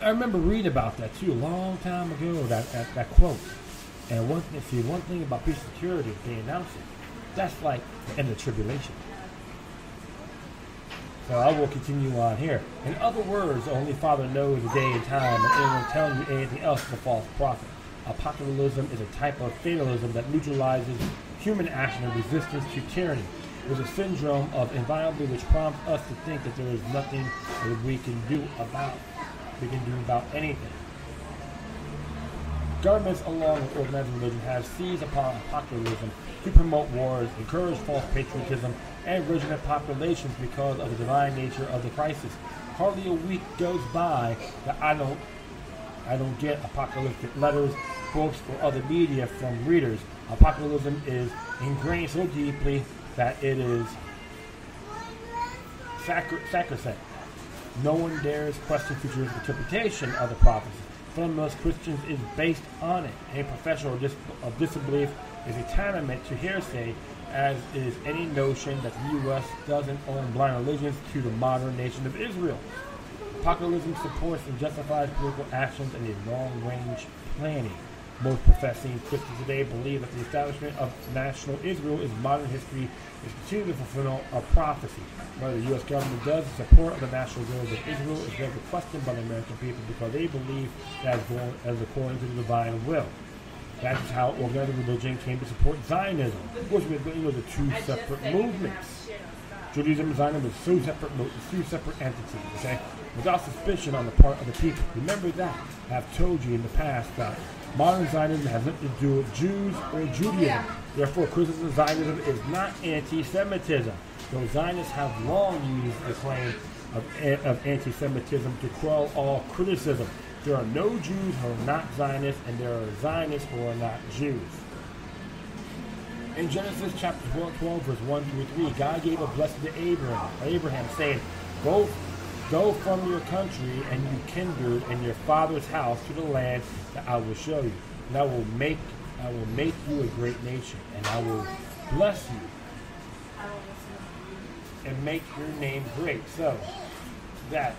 I remember reading about that too a long time ago, that, that, that quote. And one, see, one thing about peace and security, they announce it. That's like the end of the tribulation. So I will continue on here. "In other words, only Father knows the day and time, and anyone telling you anything else is a false prophet. Apocalypticism is a type of fatalism that neutralizes human action and resistance to tyranny. It is a syndrome of inviolability which prompts us to think that there is nothing that we can do about it. We can do about anything. Governments, along with organized religion, have seized upon populism to promote wars, encourage false patriotism, and regimented populations because of the divine nature of the crisis. Hardly a week goes by that I don't, I don't get apocalyptic letters, books, or other media from readers. Apocalypticism is ingrained so deeply that it is sacr sacrosanct. No one dares question future interpretation of the prophecy. Fundamentalist Christians is based on it. A profession of, dis of disbelief is a tantamount to hearsay, as is any notion that the U S doesn't own blind allegiance to the modern nation of Israel. Apocalypticism supports and justifies political actions and a long-range planning. Most professing Christians today believe that the establishment of national Israel in modern history is continued to fulfill a prophecy. Whether the U S government does, the support of the national goals of Israel is never questioned by the American people because they believe that as according to the divine will. That is how organized religion came to support Zionism, which was the two separate movements. Judaism and Zionism were two separate movements, two separate entities, okay? Without suspicion on the part of the people. Remember that. I have told you in the past that modern Zionism has nothing to do with Jews or Judaism. Yeah. Therefore, criticism of Zionism is not anti-Semitism. Though Zionists have long used the claim of, of anti-Semitism to quell all criticism. There are no Jews who are not Zionists, and there are Zionists who are not Jews. In Genesis chapter twelve, verse one through three, God gave a blessing to Abraham, Abraham saying, Go, go from your country and your kindred and your father's house to the land that I will show you, and I will make I will make you a great nation, and I will bless you and make your name great, so that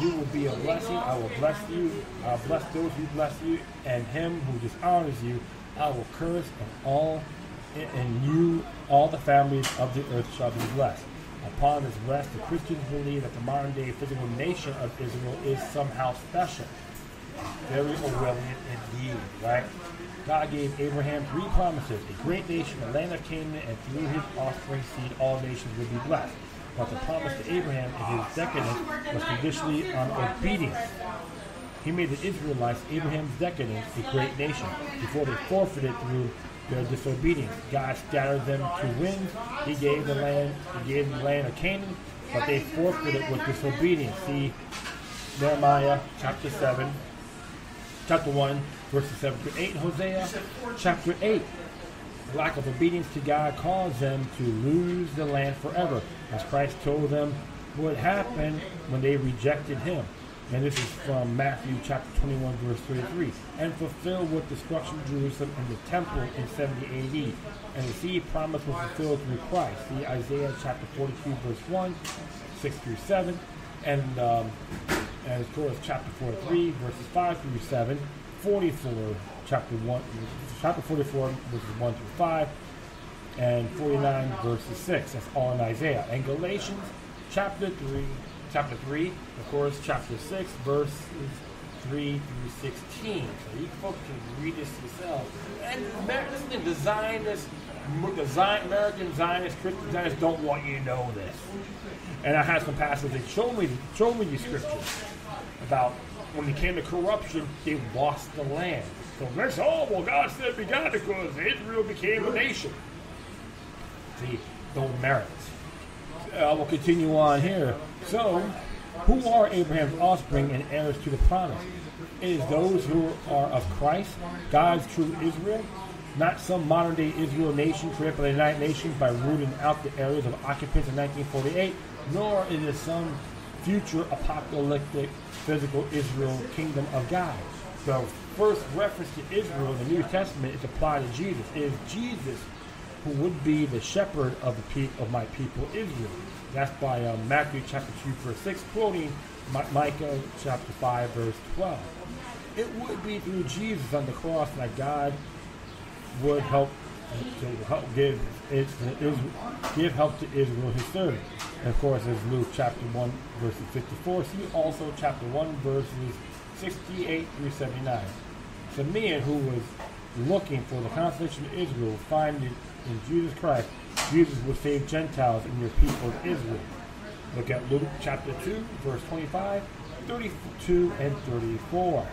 you will be a blessing. I will bless you. I will bless those who bless you, and him who dishonors you, I will curse, and all and you, all the families of the earth shall be blessed. Upon this rest, the Christians believe that the modern-day physical nation of Israel is somehow special. Very Orwellian indeed, right? God gave Abraham three promises, a great nation, the land of Canaan, and through his offspring seed all nations would be blessed. But the promise to Abraham and his decadence was conditionally on obedience. He made the Israelites, Abraham's decadence, a great nation, before they forfeited through their disobedience. God scattered them to winds. He gave the land, he gave them the land of Canaan, but they forfeited with disobedience. See Nehemiah chapter seven, chapter one, verses seven to eight, Hosea chapter eight. The lack of obedience to God caused them to lose the land forever, as Christ told them what happened when they rejected him. And this is from Matthew chapter twenty-one, verse thirty-three. And fulfilled with destruction of Jerusalem and the temple in seventy A D. And the seed promise was fulfilled through Christ. See Isaiah chapter forty-two, verse one, six through seven. And, um, and of course, chapter forty-three, verses five through seven. forty-four, chapter one, chapter forty-four, verses one through five. And forty-nine, verses six. That's all in Isaiah. And Galatians chapter three. Chapter three, of course, chapter six, verses three through sixteen. So you folks can read this yourselves. And listen, the Zionists, the Zion, American Zionists, Christian Zionists don't want you to know this. And I had some pastors that showed me, showed me these scriptures about when it came to corruption, they lost the land. So that's all, well, God said we got it because Israel became a nation. See, no merits. I will continue on here. So, Who are Abraham's offspring and heirs to the promise? It is those who are of Christ, God's true Israel, not some modern-day Israel nation created by the United Nations by rooting out the areas of occupants in nineteen forty-eight, nor is it some future apocalyptic physical Israel kingdom of God. The first reference to Israel in the New Testament is applied to Jesus. It is Jesus who would be the shepherd of the pe of my people Israel. That's by um, Matthew chapter two verse six, quoting Mi Micah chapter five verse twelve. It would be through Jesus on the cross that God would help to help give it to give help to Israel his servant. And of course, there's Luke chapter one verses fifty-four. See also chapter one verses sixty-eight through seventy-nine. The man who was looking for the consolation of Israel finding in Jesus Christ, Jesus will save Gentiles and your people of Israel. Look at Luke chapter two, verse twenty-five, thirty-two, and thirty-four.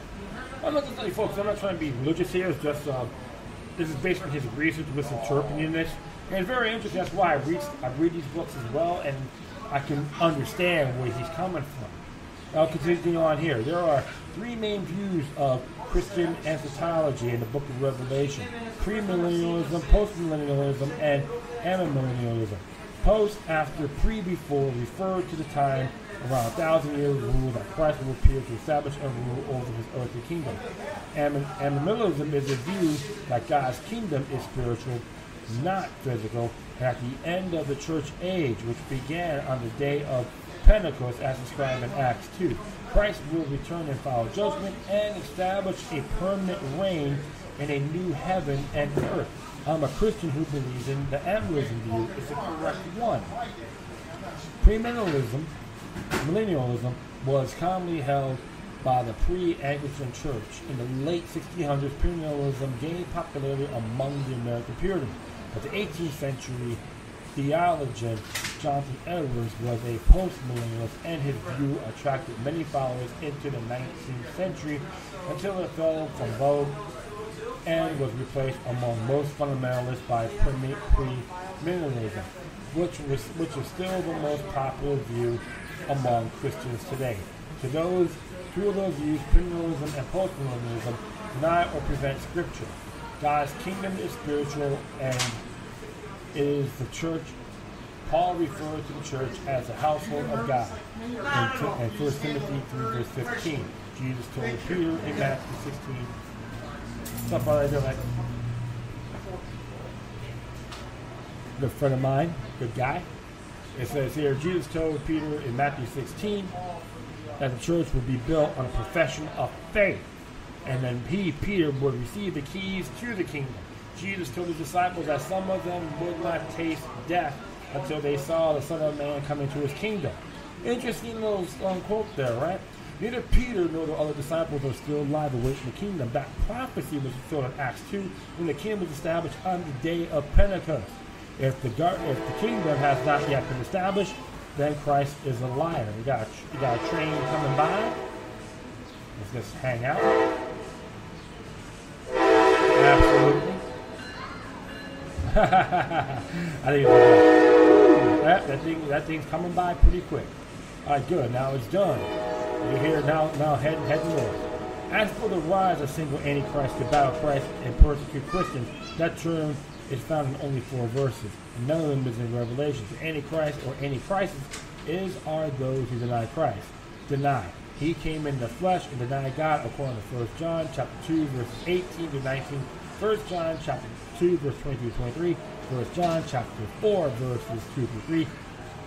I'm not going to tell you folks, I'm not trying to be religious here. It's just, uh, this is based on his research with interpreting this. And it's very interesting. That's why I read, I read these books as well, and I can understand where he's coming from. Now, continuing on here, there are three main views of Christian eschatology in the book of Revelation: premillennialism, postmillennialism, and amillennialism. Post, after; pre, before, referred to the time around a thousand years rule that Christ will appear to establish and rule over his earthly kingdom. Amillennialism is a view that God's kingdom is spiritual, not physical, at the end of the church age, which began on the day of Pentecost as described in Acts two. Christ will return in final judgment and establish a permanent reign in a new heaven and earth. I'm a Christian who believes in the amillennialism view. It's the correct one. Premillennialism millennialism was commonly held by the pre-Anglican Church. In the late sixteen hundreds, premillennialism gained popularity among the American Puritans. But the eighteenth century theologian Jonathan Edwards was a postmillennialist, and his view attracted many followers into the nineteenth century until it fell from vogue and was replaced among most fundamentalists by premillennialism, which, was, which is still the most popular view among Christians today. To those two of those views, premillennialism and postmillennialism, deny or prevent Scripture. God's kingdom is spiritual, and it is the church. Paul referred to the church as the household of God in First Timothy three verse fifteen. Jesus told Peter in Matthew sixteen. Stuff I do like. Good friend of mine, good guy. It says here, Jesus told Peter in Matthew sixteen that the church would be built on a profession of faith, and then he, Peter, would receive the keys to the kingdom. Jesus told his disciples that some of them would not taste death until they saw the Son of Man come into his kingdom. Interesting little um, quote there, right? Neither Peter nor the other disciples are still alive awaiting the kingdom. That prophecy was fulfilled in Acts two when the kingdom was established on the day of Pentecost. If the, if the kingdom has not yet been established, then Christ is a liar. You got, you got a train coming by. Let's just hang out. Absolutely. I think it's That, that, thing, that thing's coming by pretty quick. Alright, good. Now it's done. You're here now, now head, head north. As for the rise of single antichrist to battle Christ and persecute Christians, that term is found in only four verses. None of them is in Revelation. The antichrist or antichrist is are those who deny Christ. Deny. He came in the flesh and denied God, according to First John chapter two, verses eighteen to nineteen. First John chapter two, verse twenty-two to twenty-three. First John chapter four verses two through three,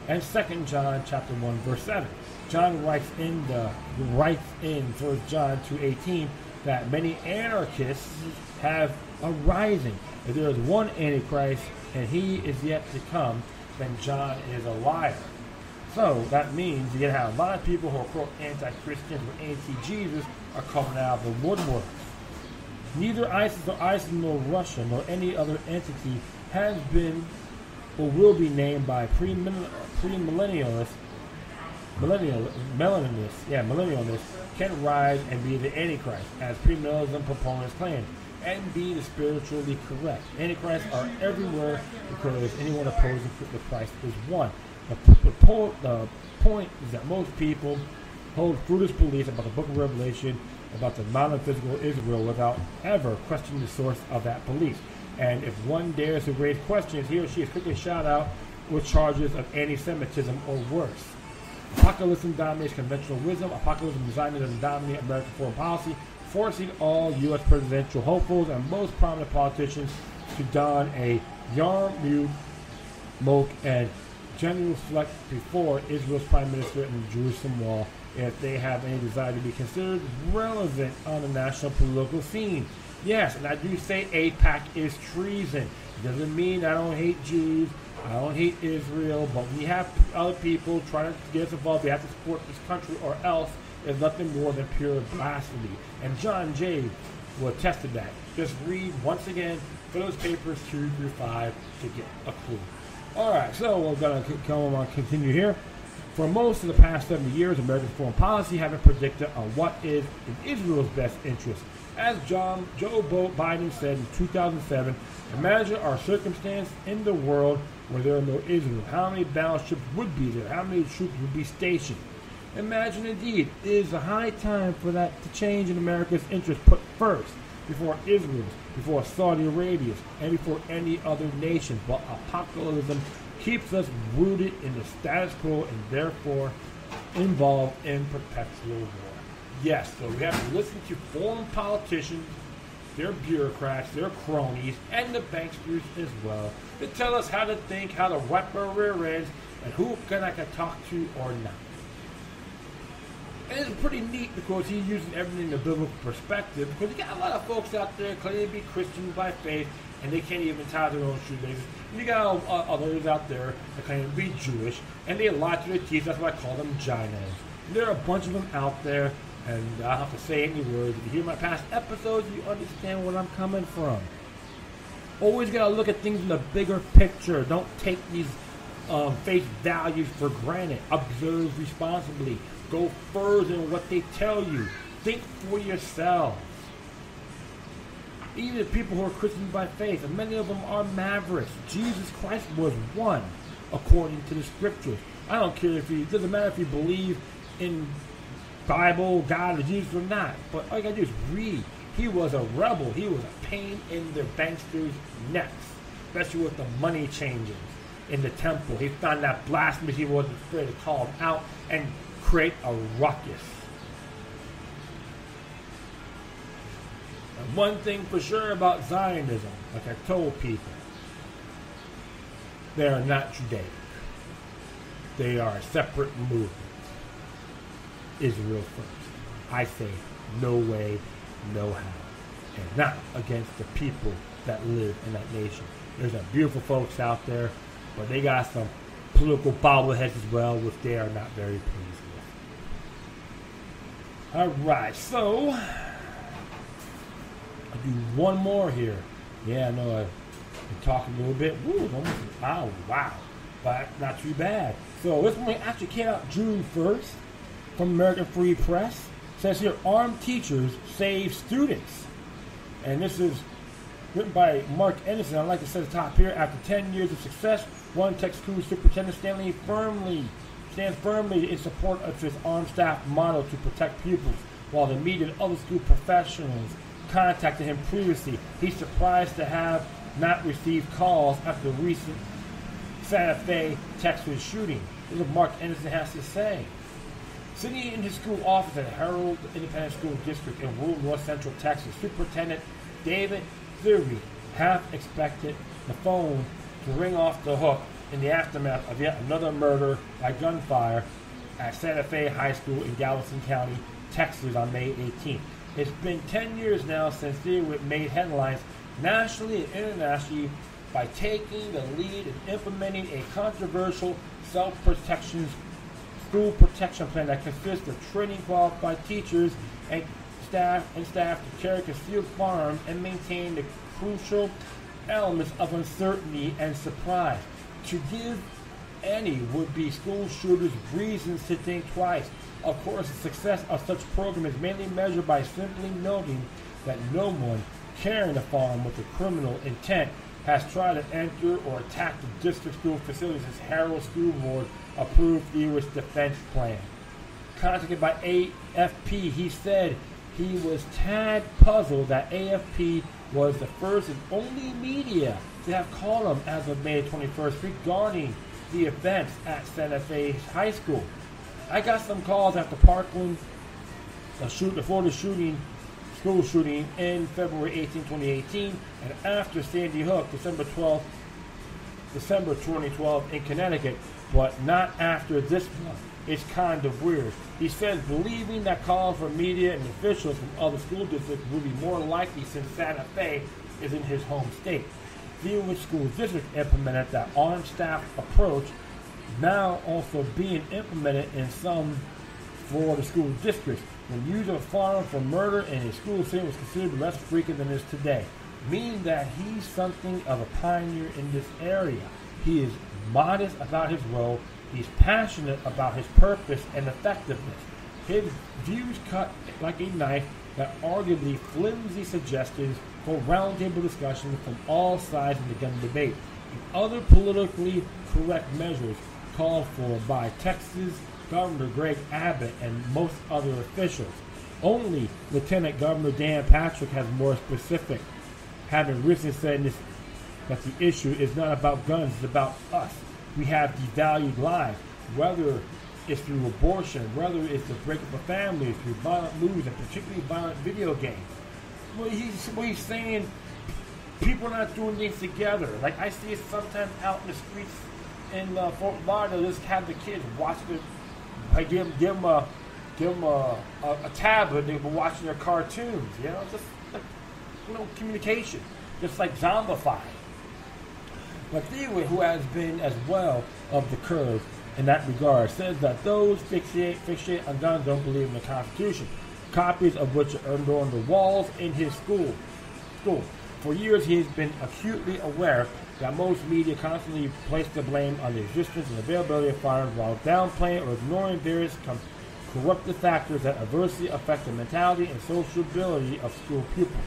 and Second John chapter one verse seven. John writes in the writes in First John two eighteen that many anarchists have arisen. If there is one antichrist and he is yet to come, then John is a liar. So that means you have a lot of people who are quote anti-Christians or anti-Jesus are coming out of the woodwork. Neither ISIS or ISIS nor Russia nor any other entity has been or will be named by premillennialists, millennial, millennialists, yeah, millennialists can rise and be the Antichrist, as premillennialism proponents claim, and be the spiritually correct. Antichrists are everywhere because anyone opposing the Christ is one. The, the, po the point is that most people hold fruitless beliefs about the Book of Revelation, about the modern physical Israel, without ever questioning the source of that belief. And if one dares to raise questions, he or she is quickly shot out with charges of anti-Semitism or worse. Apocalypse dominates conventional wisdom. Apocalypse design and dominate American foreign policy, forcing all U S presidential hopefuls and most prominent politicians to don a yarmulke, moke, and generally reflect before Israel's prime minister in the Jerusalem wall if they have any desire to be considered relevant on the national political scene. Yes, and I do say AIPAC is treason. It doesn't mean I don't hate Jews, I don't hate Israel, but we have other people trying to get us involved. We have to support this country or else is nothing more than pure blasphemy. And John Jay will attest to that. Just read once again those papers two through five to get a clue. Alright, so we're going to come on continue here. For most of the past seventy years, American foreign policy haven't predicted on what is in Israel's best interest. As John, Joe Biden said in two thousand seven, imagine our circumstance in the world where there are no Israel. How many battleships would be there? How many troops would be stationed? Imagine indeed. It is a high time for that to change in America's interest put first, before Israel's, before Saudi Arabia's, and before any other nation. But apocalypticism keeps us rooted in the status quo and therefore involved in perpetual war. Yes, so we have to listen to foreign politicians, their bureaucrats, their cronies, and the banksters as well, to tell us how to think, how to wipe our rear ends, and who can I can talk to or not. And it's pretty neat because he's using everything in a biblical perspective, because you got a lot of folks out there claiming to be Christians by faith, and they can't even tie their own shoelaces. And you got uh, others out there that claim to be Jewish, and they lie to their teeth. That's why I call them giants. And there are a bunch of them out there, and I don't have to say any words. If you hear my past episodes, you understand where I'm coming from. Always got to look at things in the bigger picture. Don't take these um, face values for granted. Observe responsibly. Go further than what they tell you. Think for yourselves. Even the people who are Christians by faith, and many of them are mavericks. Jesus Christ was one, according to the scriptures. I don't care if you, it doesn't matter if you believe in Bible, God, or Jesus or not. But all you gotta do is read. He was a rebel. He was a pain in their banksters' necks, especially with the money changers in the temple. He found that blasphemy. He wasn't afraid to call him out and create a ruckus. And one thing for sure about Zionism, like I told people, they are not Judaic. They are a separate movement. Israel first. I say no way, no how. And not against the people that live in that nation. There's some beautiful folks out there, but they got some political bobbleheads as well, which they are not very pleased with. Alright, so I'll do one more here. Yeah, I know I've been talking a little bit. Ooh, almost an hour. Wow. But not too bad. So this one actually came out June first. From American Free Press, says here, armed teachers save students. And this is written by Mark Anderson. I'd like to set the top here. After ten years of success, one tech school superintendent Stanley firmly stands firmly in support of his armed staff model to protect pupils. While the media and other school professionals contacted him previously, he's surprised to have not received calls after the recent Santa Fe, Texas shooting. This is what Mark Anderson has to say. Sitting in his school office at Harold Independent School District in rural north central Texas, Superintendent David Theory half expected the phone to ring off the hook in the aftermath of yet another murder by gunfire at Santa Fe High School in Galveston County, Texas on May eighteenth. It's been ten years now since Theory made headlines nationally and internationally by taking the lead in implementing a controversial self-protection school protection plan that consists of training qualified teachers and staff and staff to carry concealed firearms and maintain the crucial elements of uncertainty and surprise. To give any would-be school shooters reasons to think twice. Of course, the success of such program is mainly measured by simply noting that no one carrying a firearm with a criminal intent has tried to enter or attack the district school facilities as Harrow School Board approved Ewing's defense plan. Contacted by A F P, he said he was tad puzzled that A F P was the first and only media to have called him as of May twenty-first regarding the events at Santa Fe High School. I got some calls after Parkland, the shoot, the Florida shooting, school shooting in February eighteenth, twenty eighteen, and after Sandy Hook, December twelfth, December twenty twelve in Connecticut, but not after this one. It's kind of weird. He says believing that calls from media and officials from other school districts will be more likely since Santa Fe is in his home state. The Ewing School District implemented that armed staff approach, now also being implemented in some Florida school districts. The use of a firearm for murder in a school setting was considered less frequent than it is today, meaning that he's something of a pioneer in this area. He is modest about his role, he's passionate about his purpose and effectiveness. His views cut like a knife that arguably flimsy suggestions for roundtable discussion from all sides in the gun debate. The other politically correct measures called for by Texas Governor Greg Abbott and most other officials. Only Lieutenant Governor Dan Patrick has more specific, having recently said this, that the issue is not about guns, it's about us. We have devalued lives, whether it's through abortion, whether it's the breakup of families, through violent movies, and particularly violent video games. Well, he's, well, he's saying people are not doing things together. Like, I see it sometimes out in the streets in uh, Fort Lauderdale, just have the kids watch the, I give them, give them, a, give them a, a, a tablet, they've been watching their cartoons, you know, just, like, you know, communication, just like zombified. But Ewing, who has been as well of the curve in that regard, says that those fixate, fixate on guns don't believe in the Constitution, copies of which are on the walls in his school. school. For years, he has been acutely aware that most media constantly place the blame on the existence and availability of firearms while downplaying or ignoring various corruptive factors that adversely affect the mentality and sociability of school pupils.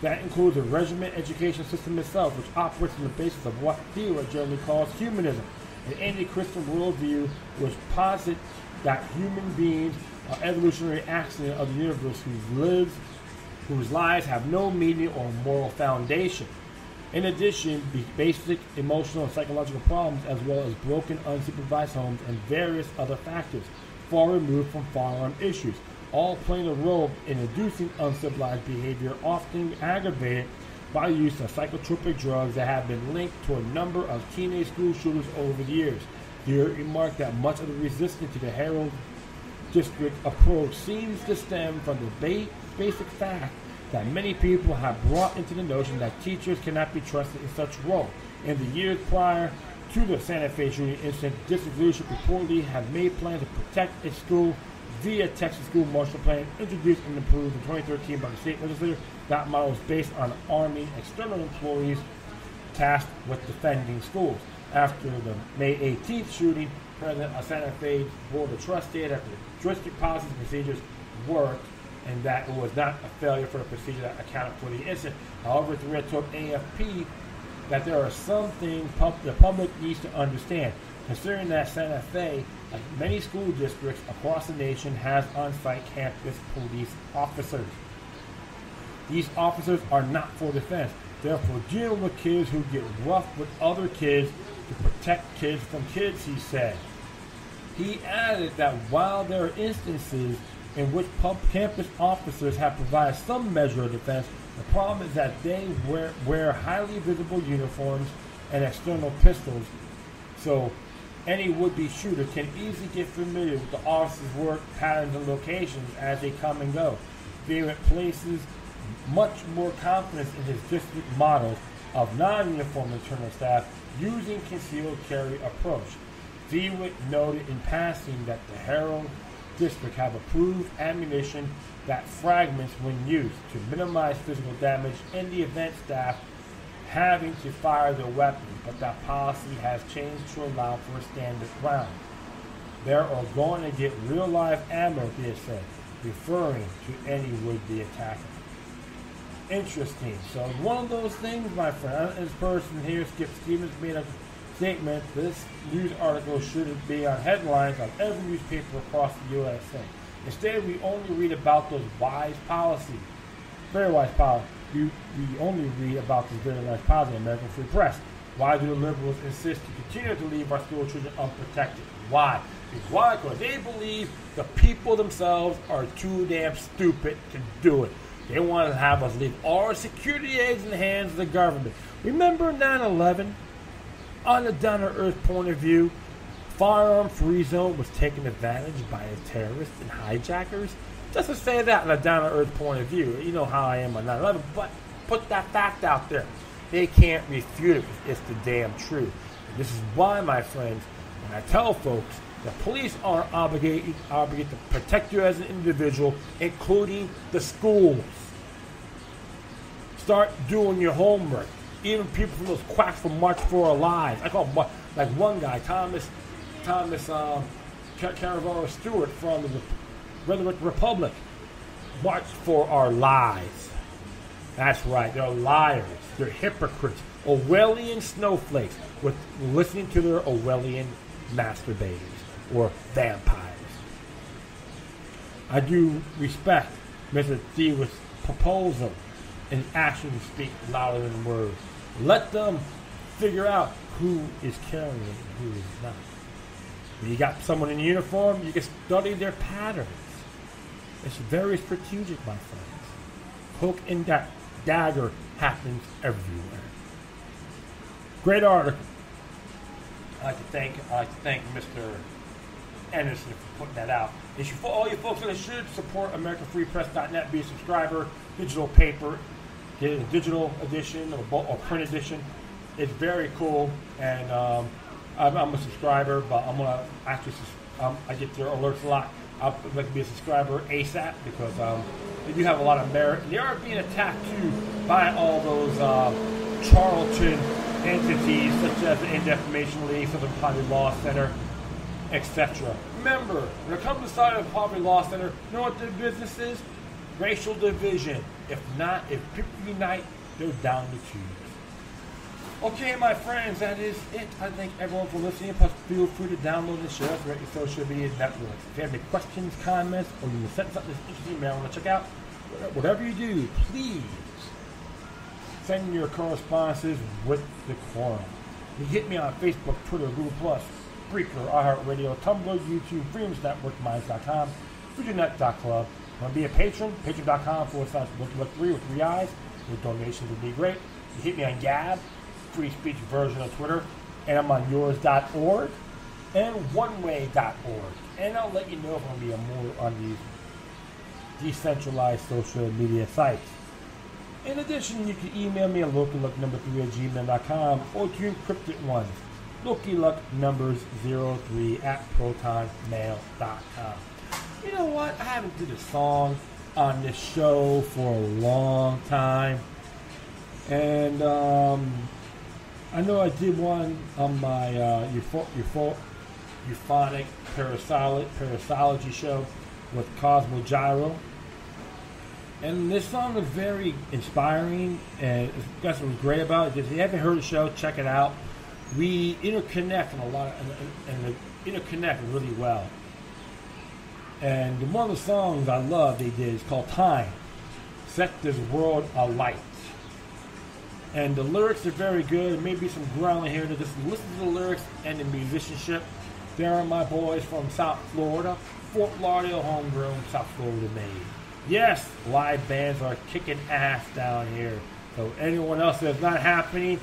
That includes the regiment education system itself, which operates on the basis of what Thiel generally calls humanism, an anti-Christian worldview which posits that human beings are evolutionary accident of the universe who lives, whose lives have no meaning or moral foundation. In addition, the basic emotional and psychological problems, as well as broken, unsupervised homes and various other factors, far removed from firearm issues, all playing a role in inducing uncivilized behavior, often aggravated by the use of psychotropic drugs that have been linked to a number of teenage school shooters over the years. He remarked that much of the resistance to the Harrow District approach seems to stem from the ba basic fact that many people have brought into the notion that teachers cannot be trusted in such role. In the years prior to the Santa Fe shooting incident, district leadership reportedly had made plans to protect its school via Texas School Marshal Plan, introduced and approved in twenty thirteen by the state legislature. That model is based on arming external employees tasked with defending schools. After the May eighteenth shooting, President of Santa Fe Board of Trustees, after the district policies and procedures worked, and that it was not a failure for the procedure that accounted for the incident. However, the read told A F P that there are some things pub the public needs to understand, considering that Santa Fe, like many school districts across the nation, has on-site campus police officers. These officers are not for defense. Therefore, dealing with kids who get rough with other kids to protect kids from kids, he said. He added that while there are instances in which pub campus officers have provided some measure of defense, the problem is that they wear, wear highly visible uniforms and external pistols, so any would-be shooter can easily get familiar with the officers' work patterns and locations as they come and go. There it places much more confidence in his district models of non-uniform internal staff using concealed carry approach. Dewitt noted in passing that the Herald District have approved ammunition that fragments when used to minimize physical damage in the event staff having to fire their weapon, but that policy has changed to allow for a standard round. There are going to get real live ammo, they said, referring to any would-be attacker. interesting. So one of those things, my friend, this person here, Skip Stevens, made a statement, this news article shouldn't be on headlines on every newspaper across the U S A. Instead, we only read about those wise policies. Very wise policies. We, we only read about this very wise policy in American Free Press. Why do the liberals insist to continue to leave our school children unprotected? Why? Because why? Because they believe the people themselves are too damn stupid to do it. They want to have us leave our security aids in the hands of the government. Remember nine eleven? On a down-to-earth point of view, firearm-free zone was taken advantage by the terrorists and hijackers. Just to say that on a down-to-earth point of view, you know how I am on nine eleven, but put that fact out there. They can't refute it. It's the damn truth. And this is why, my friends, when I tell folks, the police are obligated, obligated to protect you as an individual, including the schools. Start doing your homework. Even people from those quacks from March for Our Lives. I call them, like one guy, Thomas Thomas um, Caravaro Stewart from the Rhetoric Republic. March for Our Lives. That's right. They're liars. They're hypocrites. Orwellian snowflakes with listening to their Orwellian masturbators or vampires. I do respect Mister Thiel's proposal, and actions speak louder than words. Let them figure out who is carrying it and who is not. When you got someone in uniform, you can study their patterns. It's very strategic, my friends. Hook and da- dagger happens everywhere. Great article. I'd like to thank, I'd like to thank Mister Anderson for putting that out. You should, all you folks that should support American Free Press dot net, be a subscriber, digital paper, get a digital edition or, or print edition. It's very cool, and um, I'm, I'm a subscriber, but I'm gonna actually um, I get their alerts a lot. I'd like to be a subscriber ASAP because um, they do have a lot of merit. They are being attacked too by all those uh, charlatan entities such as the Defamation League, Southern Poverty Law Center, et cetera. Remember, when it comes to the side of the Poverty Law Center, you know what their business is? Racial division. If not, if people unite, they're down the tubes. Okay, my friends, that is it. I thank everyone for listening. Plus, feel free to download and share us throughout your social media networks. If you have any questions, comments, or you send something that's interesting, man, I want to check out. Whatever you do, please send your correspondences with the quorum. You hit me on Facebook, Twitter, Google Plus, Spreaker, iHeartRadio, Tumblr, YouTube, Freedoms Network, Minds dot com, FreedomNet dot club. Want to be a patron? Patreon.com forward slash three with three eyes. Your donations would be great. You hit me on Gab, free speech version of Twitter, and I'm on yours dot org and oneway dot org. And I'll let you know if I'm going to be more on these decentralized social media sites. In addition, you can email me at local luck number three at gmail dot com or to encrypted ones, local luck numbers zero three at protonmail dot com. You know what? I haven't did a song on this show for a long time, and um, I know I did one on my uh, eupho- eupho- euphonic parasol- parasology show with Cosmo Gyro, and this song is very inspiring, and it's got something great about it. If you haven't heard the show, check it out. We interconnect and a lot, of, and, and, and interconnect really well. And one of the songs I love they did is called Time. Set This World Alight. And the lyrics are very good. Maybe some growling here to just listen to the lyrics and the musicianship. There are my boys from South Florida. Fort Lauderdale homegrown, South Florida made. Yes, live bands are kicking ass down here. So anyone else that's not happening,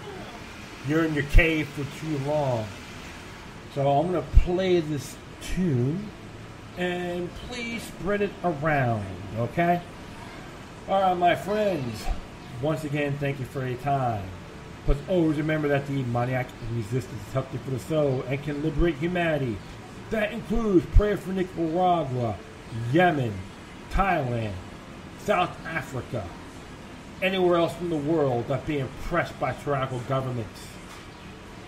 you're in your cave for too long. So I'm going to play this tune. And please spread it around, okay? All right, my friends. Once again, thank you for your time. Plus, always remember that the demoniac resistance is healthy for the soul and can liberate humanity. That includes prayer for Nicaragua, Yemen, Thailand, South Africa, anywhere else in the world that's being oppressed by tyrannical governments.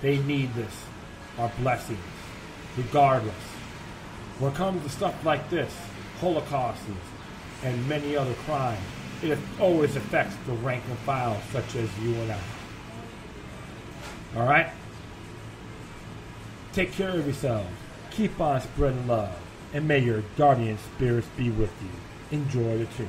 They need this, our blessings, regardless. When it comes to stuff like this, holocausts, and many other crimes, it always affects the rank and file, such as you and I. All right? Take care of yourselves. Keep on spreading love. And may your guardian spirits be with you. Enjoy the tune.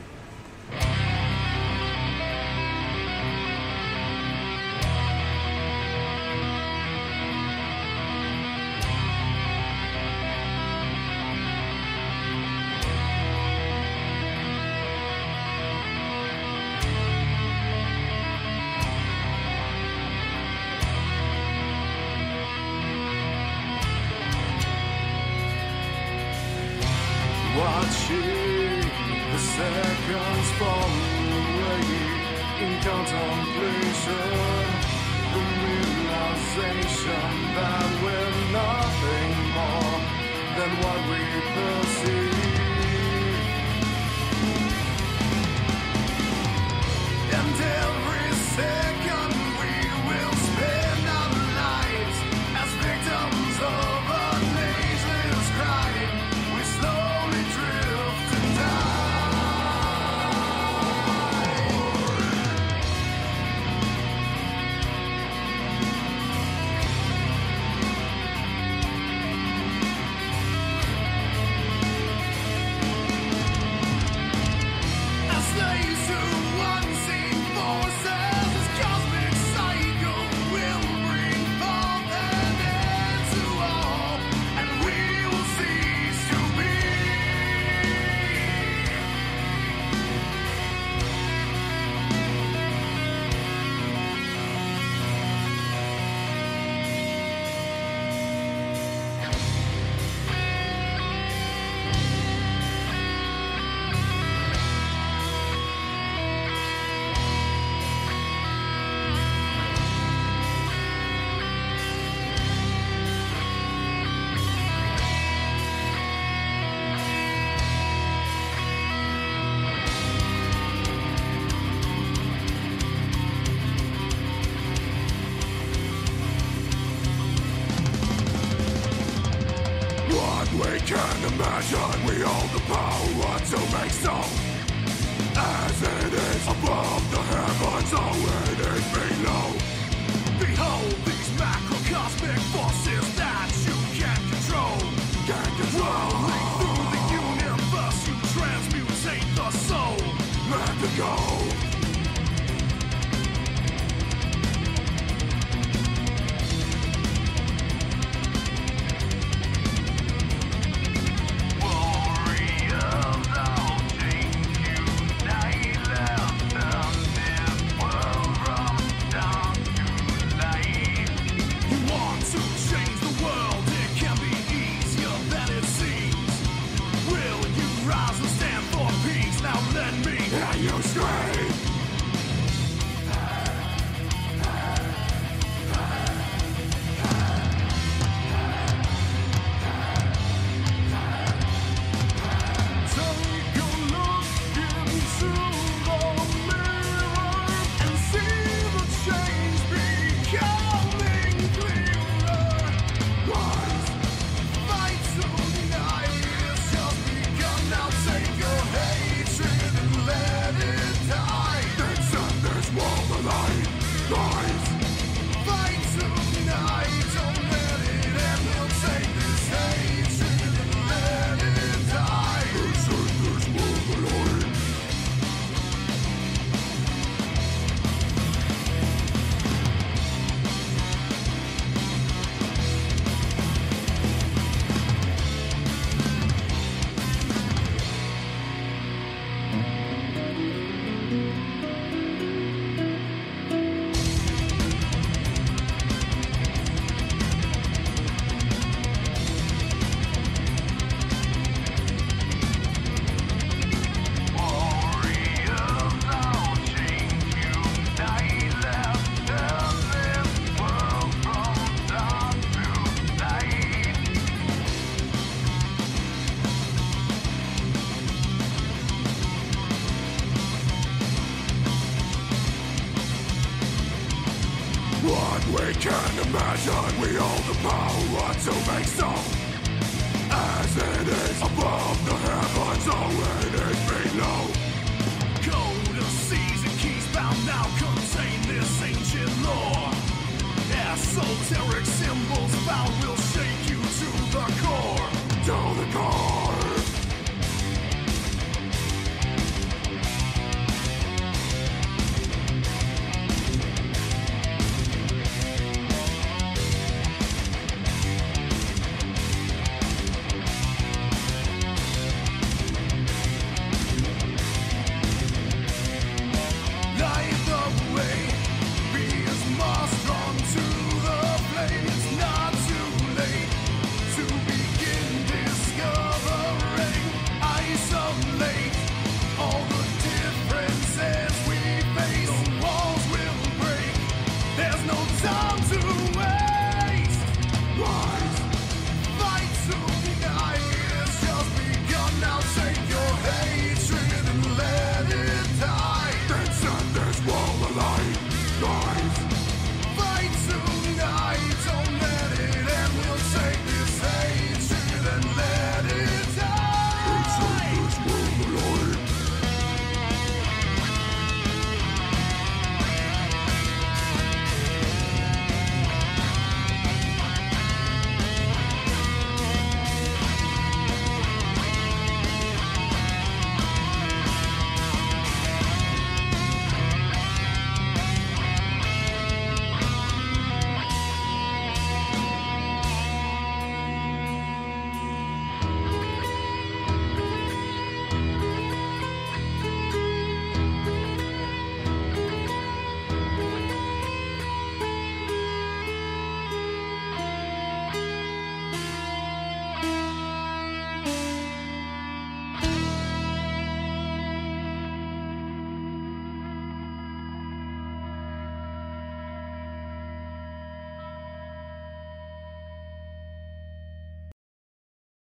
Above the heavens